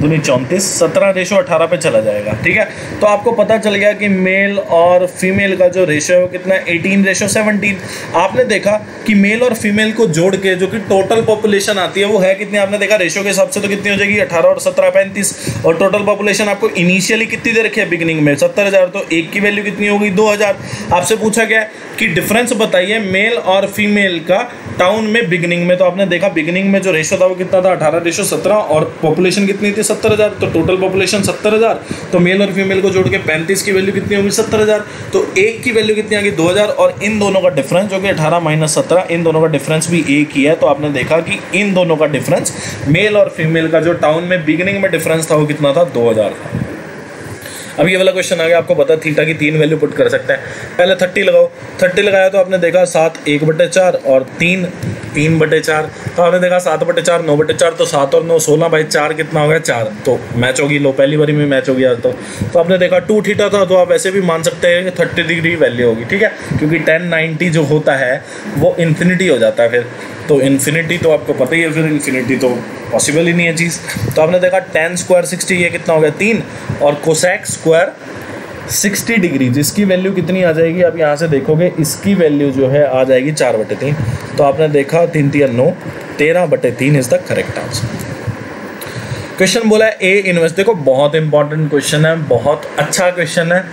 दूनी चौंतीस, सत्रह रेशो अठारह पे चला जाएगा, ठीक है। तो आपको पता चल गया कि मेल और फीमेल का जो रेशो है वो कितना है, अठारह रेशो सत्रह। आपने देखा कि मेल और फीमेल को जोड़ के जो कि टोटल पॉपुलेशन आती है वो है कितनी, आपने देखा रेशो के हिसाब से तो कितनी हो जाएगी, अठारह और सत्रह पैंतीस। और टोटल पॉपुलेशन आपको इनिशियली कितनी दे रखी है बिगिनिंग में, सत्तर हज़ार। तो एक की वैल्यू कितनी होगी, दो हज़ार। आपसे पूछा गया कि डिफरेंस बताइए मेल और फीमेल का टाउन में बिगिनिंग में। तो आपने देखा बिगिनिंग में जो रेशो था वो कितना था, अठारह रेशो सत्रह, और पॉपुलेशन कितनी थी, सत्तर हज़ार। तो टोटल पॉपुलेशन सत्तर हज़ार, तो मेल और फीमेल को जोड़ के पैंतीस की वैल्यू कितनी होगी, सत्तर हज़ार। तो एक की वैल्यू कितनी आ गई, दो हज़ार। और इन दोनों का डिफरेंस जो कि अठारह माइनस सत्रह, इन दोनों का डिफरेंस भी एक ही है। तो आपने देखा कि इन दोनों का डिफरेंस, मेल और फीमेल का जो टाउन में बिगिनिंग में डिफरेंस था वो कितना था, दो हज़ार। अब ये वाला क्वेश्चन आ गया, आपको पता थीटा की तीन वैल्यू पुट कर सकते हैं। पहले थर्टी लगाओ, थर्टी लगाया तो आपने देखा सात एक बटे चार और तीन तीन बटे चार। तो आपने देखा सात बटे चार, नौ बटे चार, तो सात और नौ सोलह बाई चार कितना हो गया, चार। तो मैच होगी, लो पहली बारी में मैच होगी आज तो। तो आपने देखा टू थीटा था, तो आप ऐसे भी मान सकते हैं कि थर्टी डिग्री वैल्यू होगी, ठीक है, क्योंकि टेन नाइन्टी जो होता है वो इन्फिनिटी हो जाता है फिर। तो इन्फिनिटी तो आपको पता ही है, फिर इन्फिनिटी तो पॉसिबल ही नहीं है चीज़। तो आपने देखा टेन स्क्वायर सिक्सटी, ये कितना हो गया, तीन, और कोसेक स्क्वायर सिक्सटी डिग्री, जिसकी वैल्यू कितनी आ जाएगी, आप यहाँ से देखोगे इसकी वैल्यू जो है आ जाएगी चार बटे तीन। तो आपने देखा तीन तीन नौ, तेरह बटे तीन is the correct answer. Question बोला है ए इन्वेस्ट, देखो बहुत इंपॉर्टेंट क्वेश्चन है, बहुत अच्छा क्वेश्चन है,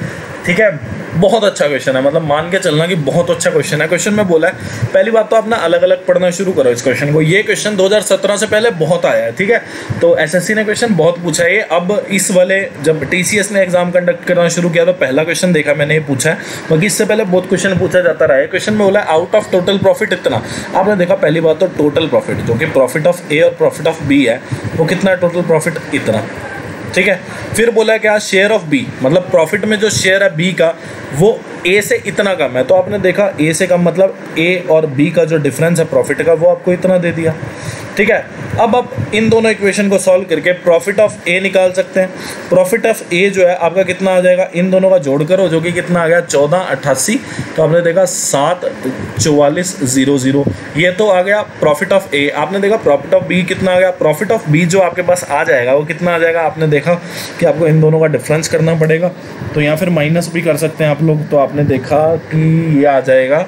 ठीक है, बहुत अच्छा क्वेश्चन है। मतलब मान के चलना कि बहुत अच्छा क्वेश्चन है। क्वेश्चन में बोला है, पहली बात तो आपने अलग अलग पढ़ना शुरू करो इस क्वेश्चन को। ये क्वेश्चन दो हज़ार सत्रह से पहले बहुत आया है, ठीक है। तो एसएससी ने क्वेश्चन बहुत पूछा है। अब इस वाले, जब टीसीएस ने एग्जाम कंडक्ट करना शुरू किया तो पहला क्वेश्चन देखा मैंने, ये पूछा है, बाकी इससे पहले बहुत क्वेश्चन पूछा जाता रहा है। क्वेश्चन में बोला आउट ऑफ टोटल प्रॉफिट इतना। आपने देखा पहली बात तो टोटल प्रॉफिट, जो कि प्रॉफिट ऑफ ए और प्रॉफिट ऑफ बी है, वो कितना है, टोटल प्रॉफिट इतना, ठीक है। फिर बोला क्या, शेयर ऑफ बी, मतलब प्रॉफिट में जो शेयर है बी का वो ए से इतना कम है। तो आपने देखा ए से कम, मतलब ए और बी का जो डिफरेंस है प्रॉफिट का वो आपको इतना दे दिया, ठीक है। अब आप इन दोनों इक्वेशन को सॉल्व करके प्रॉफिट ऑफ ए निकाल सकते हैं। प्रॉफिट ऑफ ए जो है आपका कितना आ जाएगा, इन दोनों का जोड़ करो, जो कि कितना आ गया, चौदह अट्ठासी। तो आपने देखा सात चौवालीस जीरो जीरो, ये तो आ गया प्रॉफिट ऑफ ए। आपने देखा प्रॉफिट ऑफ बी कितना आ गया, प्रॉफिट ऑफ बी जो आपके पास आ जाएगा वो कितना आ जाएगा, आपने देखा कि आपको इन दोनों का डिफरेंस करना पड़ेगा। तो यहाँ फिर माइनस भी कर सकते हैं आप लोग। तो आपने देखा कि ये आ जाएगा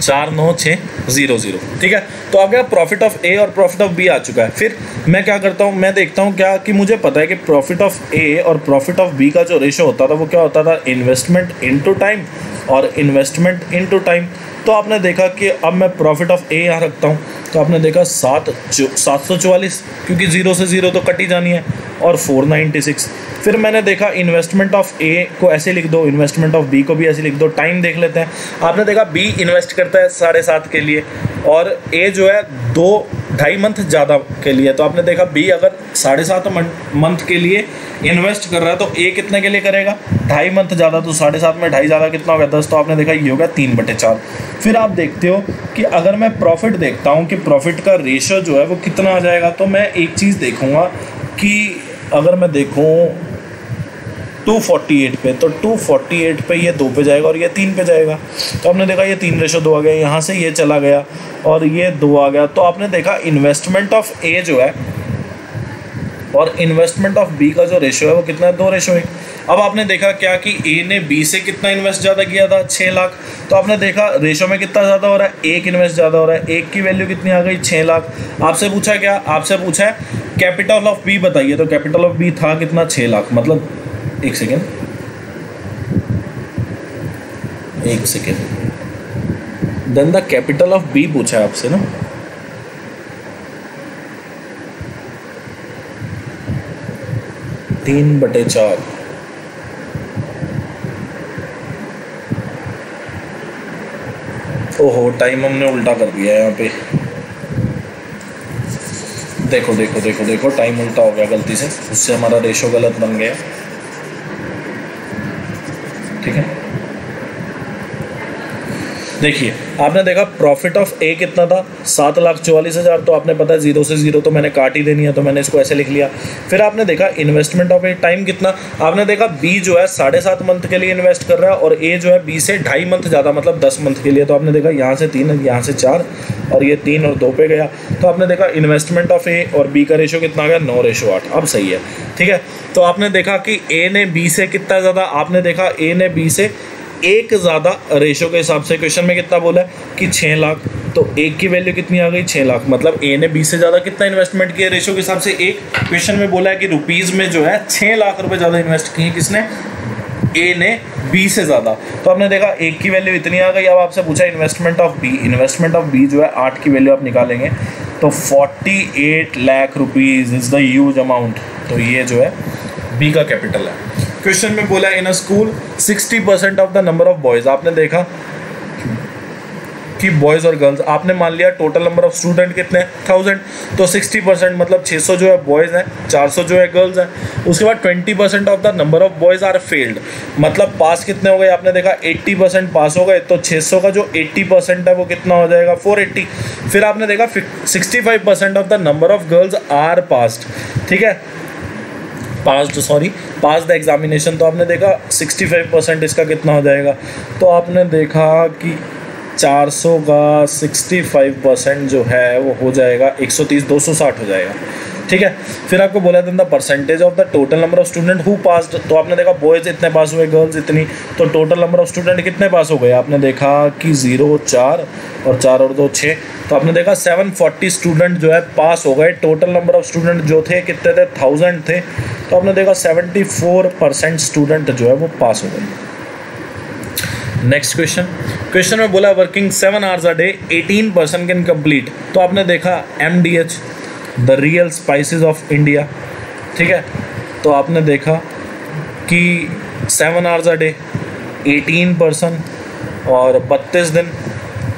चार नौ छः जीरो जीरो, ठीक है। तो आ गया प्रॉफिट ऑफ ए और प्रॉफिट ऑफ बी आ चुका है। फिर मैं क्या करता हूँ, मैं देखता हूँ क्या कि मुझे पता है कि प्रॉफिट ऑफ ए और प्रॉफिट ऑफ बी का जो रेशो होता था वो क्या होता था, इन्वेस्टमेंट इनटू टाइम और इन्वेस्टमेंट इनटू टाइम। तो आपने देखा कि अब मैं प्रॉफिट ऑफ ए यहाँ रखता हूँ। तो आपने देखा सात सात सौ चौवालीस, क्योंकि जीरो से जीरो तो कटी जानी है, और चार सौ छियानवे। फिर मैंने देखा इन्वेस्टमेंट ऑफ ए को ऐसे लिख दो, इन्वेस्टमेंट ऑफ बी को भी ऐसे लिख दो, टाइम देख लेते हैं। आपने देखा बी इन्वेस्ट करता है साढ़े सात के लिए और ए जो है दो ढाई मंथ ज़्यादा के लिए। तो आपने देखा बी अगर साढ़े सात मंथ के लिए इन्वेस्ट कर रहा है तो ए कितने के लिए करेगा, ढाई मंथ ज़्यादा। तो साढ़े सात में ढाई ज़्यादा कितना हो गया, दस। तो आपने देखा ये हो गया तीन बटे चार। फिर आप देखते हो कि अगर मैं प्रॉफिट देखता हूँ कि प्रॉफिट का रेशो जो है वो कितना आ जाएगा, तो मैं एक चीज़ देखूँगा कि अगर मैं देखूँ टू फोर्टी एट पे, तो टू फोर्टी एट पे ये दो पे जाएगा और ये तीन पे जाएगा। तो आपने देखा ये तीन रेशो दो आ गया, यहाँ से ये चला गया और ये दो आ गया। तो आपने देखा इन्वेस्टमेंट ऑफ ए जो है और इन्वेस्टमेंट ऑफ बी का जो रेशो है वो कितना है, दो रेशो एक। अब आपने देखा क्या कि ए ने बी से कितना इन्वेस्ट ज़्यादा किया था, छः लाख। तो आपने देखा रेशो में कितना ज़्यादा हो रहा है, एक इन्वेस्ट ज़्यादा हो रहा है। एक की वैल्यू कितनी आ गई, छः लाख। आपसे पूछा क्या, आपसे पूछा है कैपिटल ऑफ बी बताइए। तो कैपिटल ऑफ बी था कितना, छः लाख। मतलब एक सेकेंड एक second then the capital of B पूछा है आपसे ना। तीन बटे चार ओहो टाइम हमने उल्टा कर दिया है यहाँ पे। देखो देखो देखो देखो टाइम उल्टा हो गया गलती से, उससे हमारा रेशो गलत बन गया। ठीक है, देखिए आपने देखा प्रॉफिट ऑफ ए कितना था, सात लाख चौवालीस हज़ार। तो आपने पता है जीरो से जीरो तो मैंने काट ही देनी है, तो मैंने इसको ऐसे लिख लिया। फिर आपने देखा इन्वेस्टमेंट ऑफ ए टाइम कितना, आपने देखा बी जो है साढ़े सात मंथ के लिए इन्वेस्ट कर रहा है और ए जो है बी से ढाई मंथ ज़्यादा, मतलब दस मंथ के लिए। तो आपने देखा यहाँ से तीन, यहाँ से चार और ये तीन और दो पे गया। तो आपने देखा इन्वेस्टमेंट ऑफ ए और बी का रेशो कितना गया, नौ रेशो आठ। अब सही है, ठीक है। तो आपने देखा कि ए ने बी से कितना ज़्यादा, आपने देखा ए ने बी से एक ज़्यादा रेशो के हिसाब से। क्वेश्चन में कितना बोला है कि छः लाख, तो एक की वैल्यू कितनी आ गई, छः लाख। मतलब ए ने बी से ज़्यादा कितना इन्वेस्टमेंट किया रेशो के हिसाब से, एक। क्वेश्चन में बोला है कि रुपीज़ में जो है छः लाख रुपए ज़्यादा इन्वेस्ट किए किसने, ए ने बी से ज़्यादा। तो आपने देखा एक की वैल्यू इतनी आ गई। अब आपसे पूछा investment of B, investment of B जो है आठ की वैल्यू आप निकालेंगे। तो अड़तालीस lakh rupees is the huge amount. तो ये जो है बी का कैपिटल है। क्वेश्चन में बोला in a school sixty percent of the number of boys, आपने देखा कि बॉयज़ और गर्ल्स, आपने मान लिया टोटल नंबर ऑफ स्टूडेंट कितने, थाउजेंड। तो सिक्सटी परसेंट मतलब छः सौ जो है बॉयज़ हैं, चार सौ जो है गर्ल्स हैं। उसके बाद twenty percent of the number of boys are failed, मतलब पास कितने हो गए, आपने देखा अस्सी परसेंट पास हो गए। तो छः सौ का जो अस्सी परसेंट है वो कितना हो जाएगा, चार सौ अस्सी। फिर आपने देखा sixty five percent of the number of girls are passed, ठीक है, pass sorry pass the examination. तो आपने देखा सिक्सटी फाइव परसेंट इसका कितना हो जाएगा। तो आपने देखा कि चार सौ का सिक्सटी फाइव परसेंट जो है वो हो जाएगा एक सौ तीस, दो सौ साठ हो जाएगा, ठीक है। फिर आपको बोला था percentage of the total number of student who passed. तो आपने देखा बॉयज़ इतने पास हुए, गर्ल्स इतनी। तो टोटल नंबर ऑफ स्टूडेंट कितने पास हो गए, आपने देखा कि जीरो, चार और चार और दो छः। तो आपने देखा सेवन फोर्टी स्टूडेंट जो है पास हो गए। टोटल नंबर ऑफ स्टूडेंट जो थे कितने थे, थाउजेंड थे। तो आपने देखा सेवेंटी फोर परसेंट स्टूडेंट जो है वो पास हो गए। नेक्स्ट क्वेश्चन, क्वेश्चन में बोला working seven hours a day eighteen percent incomplete. तो आपने देखा M D H the real spices of India, ठीक है। तो आपने देखा कि seven hours a day eighteen percent और बत्तीस दिन,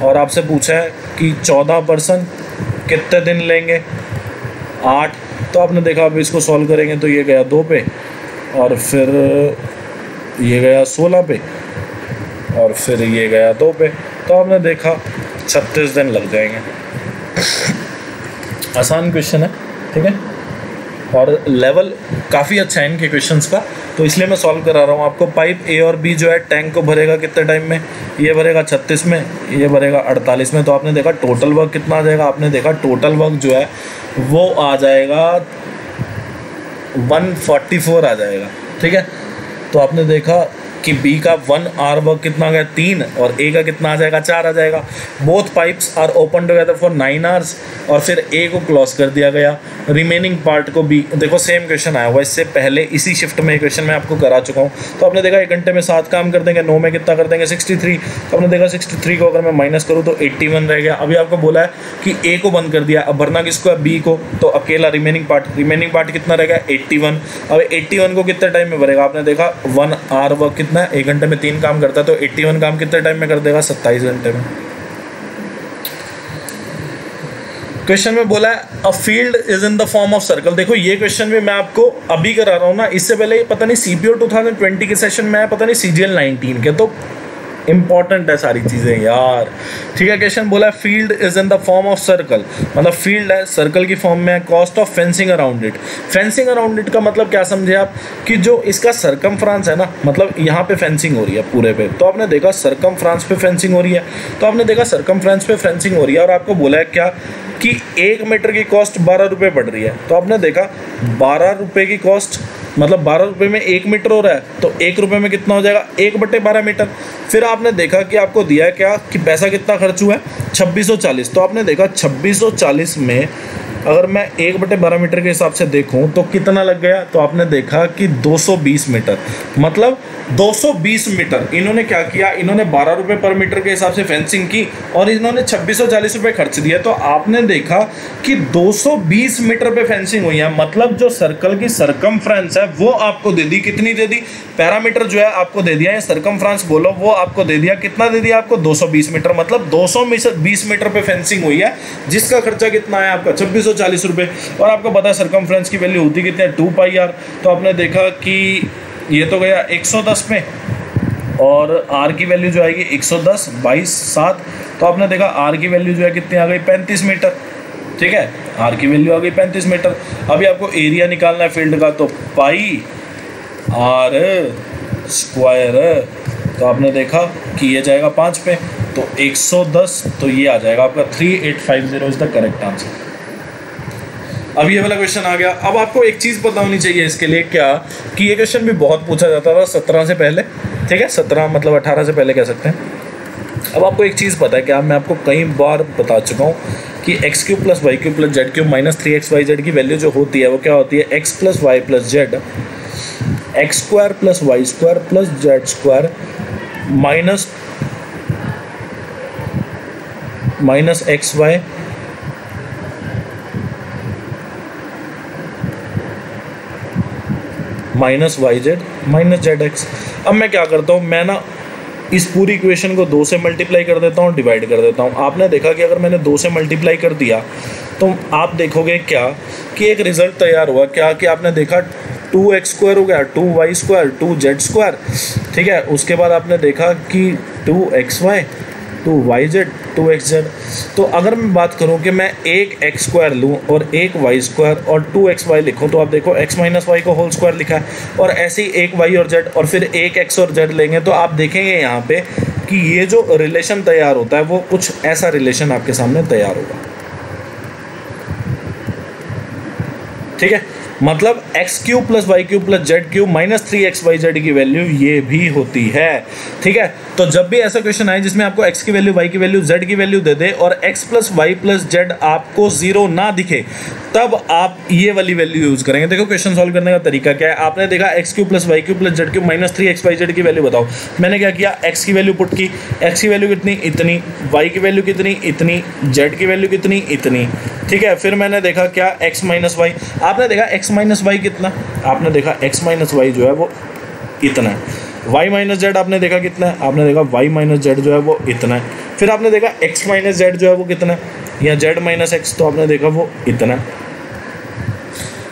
और आपसे पूछा है कि चौदह परसेंट कितने दिन लेंगे, आठ। तो आपने देखा अब इसको सॉल्व करेंगे तो ये गया दो पे और फिर ये गया सोलह पे और फिर ये गया दो पे। तो आपने देखा छत्तीस दिन लग जाएंगे। आसान क्वेश्चन है, ठीक है, और लेवल काफ़ी अच्छा है इनके क्वेश्चंस का, तो इसलिए मैं सॉल्व करा रहा हूँ आपको। पाइप ए और बी जो है टैंक को भरेगा कितने टाइम में, ये भरेगा छत्तीस में, ये भरेगा अड़तालीस में। तो आपने देखा टोटल वर्क कितना आ जाएगा, आपने देखा टोटल वर्क जो है वो आ जाएगा एक सौ चौवालीस आ जाएगा, ठीक है। तो आपने देखा कि बी का वन आर वर्क कितना आ गया, तीन, और ए का कितना आ जाएगा, चार आ जाएगा। Both pipes are open together for nine hours और फिर ए को क्लोज कर दिया गया, रिमेनिंग पार्ट को बी। देखो सेम क्वेश्चन आया हुआ इससे पहले, इसी शिफ्ट में क्वेश्चन मैं आपको करा चुका हूँ। तो आपने देखा एक घंटे में सात काम कर देंगे, नौ में कितना कर देंगे, सिक्सटी थ्री। तो आपने देखा सिक्सटी थ्री को अगर मैं माइनस करूँ तो एट्टी वन रह गया। अभी आपको बोला है कि ए को बंद कर दिया, अब भरना किसको है, बी को। तो अकेला रिमेनिंग पार्ट, रिमेनिंग पार्ट कितना रह गया, एट्टी वन। अब एट्टी वन को कितने टाइम में भरेगा, आपने देखा वन आर वर्क ना, एक घंटे में तीन काम करता है तो इक्यासी काम कितने टाइम में कर देगा, सत्ताईस घंटे में। क्वेश्चन में बोला है a field is in the form of circle. देखो ये क्वेश्चन भी मैं आपको अभी करा रहा हूं ना, इससे पहले पता नहीं सीपीओ ट्वेंटी ट्वेंटी के सेशन में है, पता नहीं सीजीएल नाइनटीन के। तो इंपॉर्टेंट है सारी चीज़ें यार। ठीक है, क्वेश्चन बोला है field is in the form of circle, मतलब फील्ड है सर्कल की फॉर्म में है। Cost of fencing around it, fencing around it का मतलब क्या समझे आप कि जो इसका सर्कमफ्रांस है ना, मतलब यहाँ पे फेंसिंग हो रही है पूरे पे, तो आपने देखा सर्कमफ्रांस पे फेंसिंग हो रही है, तो आपने देखा सर्कमफ्रांस पे फेंसिंग हो रही है और आपको बोला है क्या कि एक मीटर की कॉस्ट बारह रुपये पड़ रही है, तो आपने देखा बारह रुपये की कॉस्ट, मतलब बारह रुपये में एक मीटर हो रहा है, तो एक रुपये में कितना हो जाएगा एक बटे बारह मीटर। फिर आपने देखा कि आपको दिया है क्या कि पैसा कितना खर्च हुआ है छब्बीस सौ चालीस, तो आपने देखा छब्बीस सौ चालीस में अगर मैं एक बटे बारह मीटर के हिसाब से देखूं तो कितना लग गया, तो आपने देखा कि दो सौ बीस मीटर, मतलब दो सौ बीस मीटर इन्होंने क्या किया, इन्होंने बारह रुपये पर मीटर के हिसाब से फेंसिंग की और इन्होंने छब्बीस सौ चालीस रुपये खर्च दिया, तो आपने देखा कि दो सौ बीस मीटर पे फेंसिंग हुई है। मतलब जो सर्कल की सर्कमफ्रेंस है वो आपको दे दी, कितनी दे दी, पैरामीटर जो है आपको दे दिया या सर्कमफ्रेंस बोलो वो आपको दे दिया, कितना दे दिया आपको दो सौ बीस मीटर, मतलब दो सौ बीस मीटर पे फेंसिंग हुई है जिसका खर्चा कितना है आपका छब्बीस सौ चालीस रुपये। और आपको पता है सर्कमफ्रेंस की वैल्यू होती कितनी है टू पाई आर, तो आपने देखा कि ये तो गया एक सौ दस में और आर की वैल्यू जो आएगी एक सौ दस बाईस सात, तो आपने देखा आर की वैल्यू जो है कितनी आ गई पैंतीस मीटर। ठीक है, आर की वैल्यू आ गई पैंतीस मीटर। अभी आपको एरिया निकालना है फील्ड का, तो पाई आर स्क्वायर, तो आपने देखा कि ये जाएगा पाँच पे, तो एक सौ दस, तो ये आ जाएगा आपका three eight five zero is the correct answer. अब ये वाला क्वेश्चन आ गया। अब आपको एक चीज़ पता होनी चाहिए इसके लिए क्या कि ये क्वेश्चन भी बहुत पूछा जाता था सत्रह से पहले। ठीक है, सत्रह मतलब अठारह से पहले कह सकते हैं। अब आपको एक चीज़ पता है क्या, मैं आपको कई बार बता चुका हूँ कि x cube plus y cube plus z cube minus three x y z की वैल्यू जो होती है वो क्या होती है, x plus y plus z, x square plus y square plus z square minus minus x y minus y z minus z x. अब मैं क्या करता हूँ, मैं ना इस पूरी इक्वेशन को दो से मल्टीप्लाई कर देता हूँ, डिवाइड कर देता हूँ। आपने देखा कि अगर मैंने दो से मल्टीप्लाई कर दिया तो आप देखोगे क्या कि एक रिज़ल्ट तैयार हुआ क्या कि आपने देखा टू एक्स स्क्वायर हो गया, two y square, two z square. ठीक है, उसके बाद आपने देखा कि two x y, two y z, two x z. तो अगर मैं बात करूं कि मैं एक एक्स स्क्वायर लूँ और एक वाई स्क्वायर और टू एक्स वाई लिखूँ तो आप देखो एक्स माइनस वाई को होल स्क्वायर लिखा है, और ऐसे ही एक वाई और जेड और फिर एक एक्स और जेड लेंगे तो आप देखेंगे यहाँ पे कि ये जो रिलेशन तैयार होता है वो कुछ ऐसा रिलेशन आपके सामने तैयार होगा। ठीक है, मतलब x cube plus y cube plus z cube minus three x y z की वैल्यू ये भी होती है। ठीक है, तो जब भी ऐसा क्वेश्चन आए जिसमें आपको x की वैल्यू, y की वैल्यू, z की वैल्यू दे दे और x plus y plus z आपको जीरो ना दिखे, तब आप ये वाली वैल्यू यूज़ करेंगे। देखो क्वेश्चन सॉल्व करने का तरीका क्या है, आपने देखा x cube plus y cube plus z cube minus three x y z की वैल्यू बताओ। मैंने क्या किया, x की वैल्यू पुट की, x की वैल्यू कितनी इतनी, y की वैल्यू कितनी इतनी, z की वैल्यू कितनी इतनी। ठीक है, फिर मैंने देखा क्या x माइनस वाई, आपने देखा x माइनस वाई कितना, आपने देखा x माइनस वाई जो है वो इतना है, y माइनस जेड आपने देखा कितना है, आपने देखा y माइनस जेड जो है वो इतना है, फिर आपने देखा x माइनस जेड जो है वो कितना है या z माइनस एक्स, तो आपने देखा वो इतना है।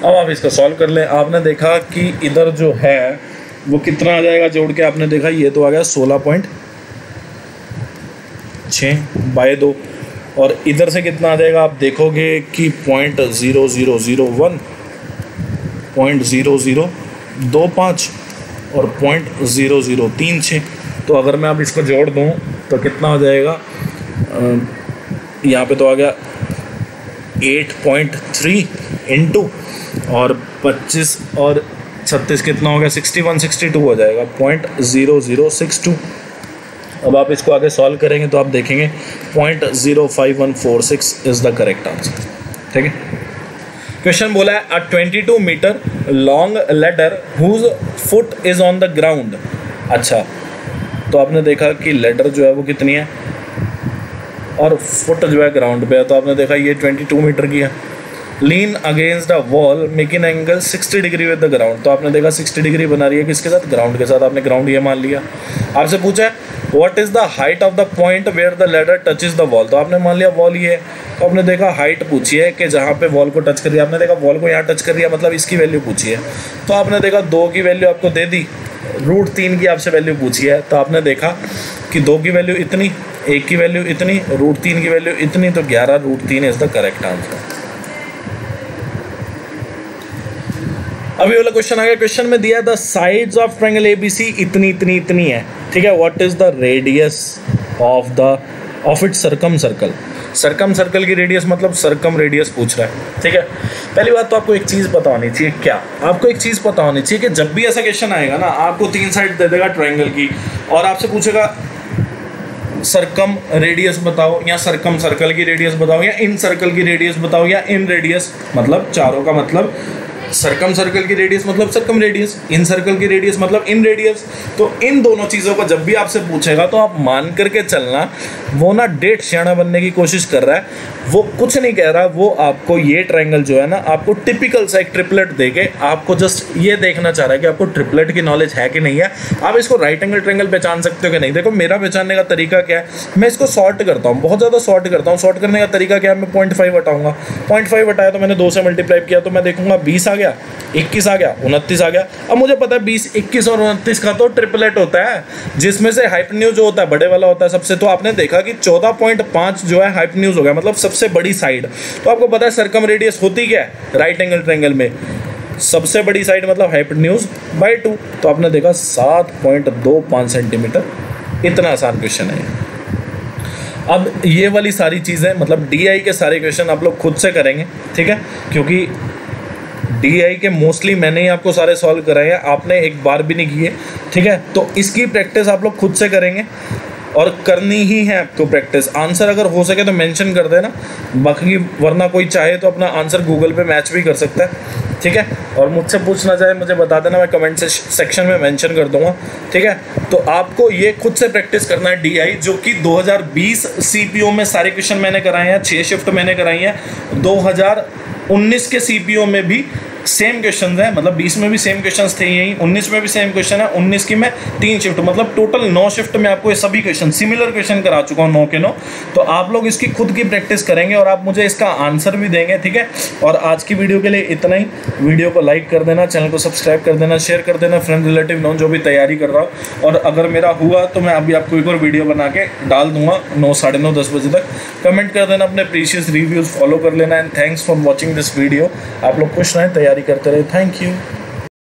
अब आप इसका सॉल्व कर लें, आपने देखा कि इधर जो है वो कितना आ जाएगा जोड़ के, आपने देखा ये तो आ गया सोलह पॉइंट छः बाय दो, और इधर से कितना आ जाएगा आप देखोगे कि point zero zero zero one point zero zero दो पाँच और पॉइंट ज़ीरो ज़ीरो तीन छः। तो अगर मैं आप इसको जोड़ दूं तो कितना हो जाएगा, यहाँ पे तो आ गया एट पॉइंट थ्री इंटू और पच्चीस और छत्तीस कितना हो गया सिक्सटी वन सिक्सटी टू हो जाएगा point zero zero six two. अब आप इसको आगे सॉल्व करेंगे तो आप देखेंगे point zero five one four six is the correct answer. ठीक है, क्वेश्चन बोला है a twenty two metre long ladder whose foot is on the ground. अच्छा, तो आपने देखा कि लेडर जो है वो कितनी है और फुट जो है ग्राउंड पे है, तो आपने देखा ये ट्वेंटी टू मीटर की है। Lean against the wall making angle sixty degree with the ground, तो आपने देखा सिक्सटी डिग्री बना रही है किसके साथ, ग्राउंड के साथ। आपने ग्राउंड ये मान लिया। आपसे पूछा है what is the height of the point where the ladder touches the wall, तो आपने मान लिया वॉल ये है। तो आपने देखा हाइट पूछी है कि जहाँ पे वॉल को टच कर दिया, आपने देखा वॉल को यहाँ टच कर दिया, मतलब इसकी वैल्यू पूछी है। तो आपने देखा दो की वैल्यू आपको दे दी रूट तीन की आपसे वैल्यू पूछी है तो आपने देखा कि दो की वैल्यू इतनी, एक की वैल्यू इतनी, रूट तीन की वैल्यू इतनी, तो ग्यारह रूट तीन इज द करेक्ट आंसर। अभी वाला क्वेश्चन आ गया, क्वेश्चन में दिया the sides of triangle ABC इतनी इतनी इतनी है, ठीक है, what is the radius of the of it circumcircle. Circumcircle की रेडियस मतलब सर्कम रेडियस पूछ रहा है, ठीक है। पहली बात तो आपको एक चीज़ पता होनी चाहिए, क्या आपको एक चीज़ पता होनी चाहिए कि जब भी ऐसा क्वेश्चन आएगा ना, आपको तीन साइड दे देगा ट्रायंगल की और आपसे पूछेगा सर्कम रेडियस बताओ, या सर्कम सर्कल की रेडियस बताओ, या इन सर्कल की रेडियस बताओ, या इन रेडियस मतलब चारों का मतलब सर्कम सर्कल की रेडियस मतलब सर्कम रेडियस, इन सर्कल की रेडियस मतलब इन रेडियस। तो इन दोनों चीज़ों को जब भी आपसे पूछेगा तो आप मान करके चलना, वो ना डेट सियाना बनने की कोशिश कर रहा है, वो कुछ नहीं कह रहा, वो आपको ये ट्रायंगल जो है ना आपको टिपिकल सा एक ट्रिपलेट दे के आपको जस्ट ये देखना चाह रहा है कि आपको ट्रिपलेट की नॉलेज है कि नहीं है, आप इसको राइट एंगल ट्रायंगल पहचान सकते हो कि नहीं। देखो मेरा पहचानने का तरीका क्या है, मैं इसको शॉर्ट करता हूँ, बहुत ज़्यादा शॉर्ट करता हूँ। शॉर्ट करने का तरीका क्या है, मैं पॉइंट फाइव हटाऊँगा, पॉइंट फाइव हटाया तो मैंने दो से मल्टीप्लाई किया तो मैं देखूँगा बीस आ गया, इक्कीस आ गया, उनतीस आ गया। अब मुझे पता है बीस, इक्कीस और उनतीस का तो ट्रिपलेट होता है जिसमें से हाइपोटेन्यूज जो होता है बड़े वाला होता है सबसे। तो आपने देखा कि चौदह पॉइंट पाँच जो है हाइपोटेन्यूज हो गया, मतलब सबसे बड़ी साइड। तो आपको पता है सर्कम रेडियस होती क्या है राइट एंगल ट्रायंगल में, सबसे बड़ी साइड मतलब हाइपोटेन्यूज बाय टू। तो आपने देखा सात पॉइंट दो पाँच सेंटीमीटर। इतना आसान क्वेश्चन है। अब ये वाली सारी चीज़ें मतलब डी आई के सारे क्वेश्चन आप लोग खुद से करेंगे, ठीक है, क्योंकि डी आई के मोस्टली मैंने ही आपको सारे सॉल्व कराए हैं, आपने एक बार भी नहीं किए, ठीक है। तो इसकी प्रैक्टिस आप लोग खुद से करेंगे और करनी ही है आपको प्रैक्टिस। आंसर अगर हो सके तो मेंशन कर देना, बाकी वरना कोई चाहे तो अपना आंसर गूगल पे मैच भी कर सकता है, ठीक है। और मुझसे पूछना चाहे मुझे बता देना, मैं कमेंट से सेक्शन में मेंशन कर दूंगा, ठीक है। तो आपको ये खुद से प्रैक्टिस करना है डीआई, जो कि दो हज़ार बीस सीपीओ में सारे क्वेश्चन मैंने कराए हैं, छः शिफ्ट मैंने कराई हैं। दो हज़ार उन्नीस के सीपीओ में भी सेम क्वेश्चन है, मतलब बीस में भी सेम क्वेश्चंस थे, यही उन्नीस में भी सेम क्वेश्चन है। उन्नीस की मैं तीन शिफ्ट मतलब टोटल नौ शिफ्ट में आपको ये सभी क्वेश्चन सिमिलर क्वेश्चन करा चुका हूँ, नौ के नौ। तो आप लोग इसकी खुद की प्रैक्टिस करेंगे और आप मुझे इसका आंसर भी देंगे, ठीक है। और आज की वीडियो के लिए इतना ही। वीडियो को लाइक कर देना, चैनल को सब्सक्राइब कर देना, शेयर कर देना फ्रेंड रिलेटिव नॉन जो भी तैयारी कर रहा हो। और अगर मेरा हुआ तो मैं अभी आपको एक और वीडियो बना के डाल दूंगा नौ साढ़े नौ दस बजे तक। कमेंट कर देना, अपने प्रीशियस रिव्यूज़ फॉलो कर लेना। And thanks for watching this video. आप लोग खुश रहें, तैयारी करते रहे। Thank you.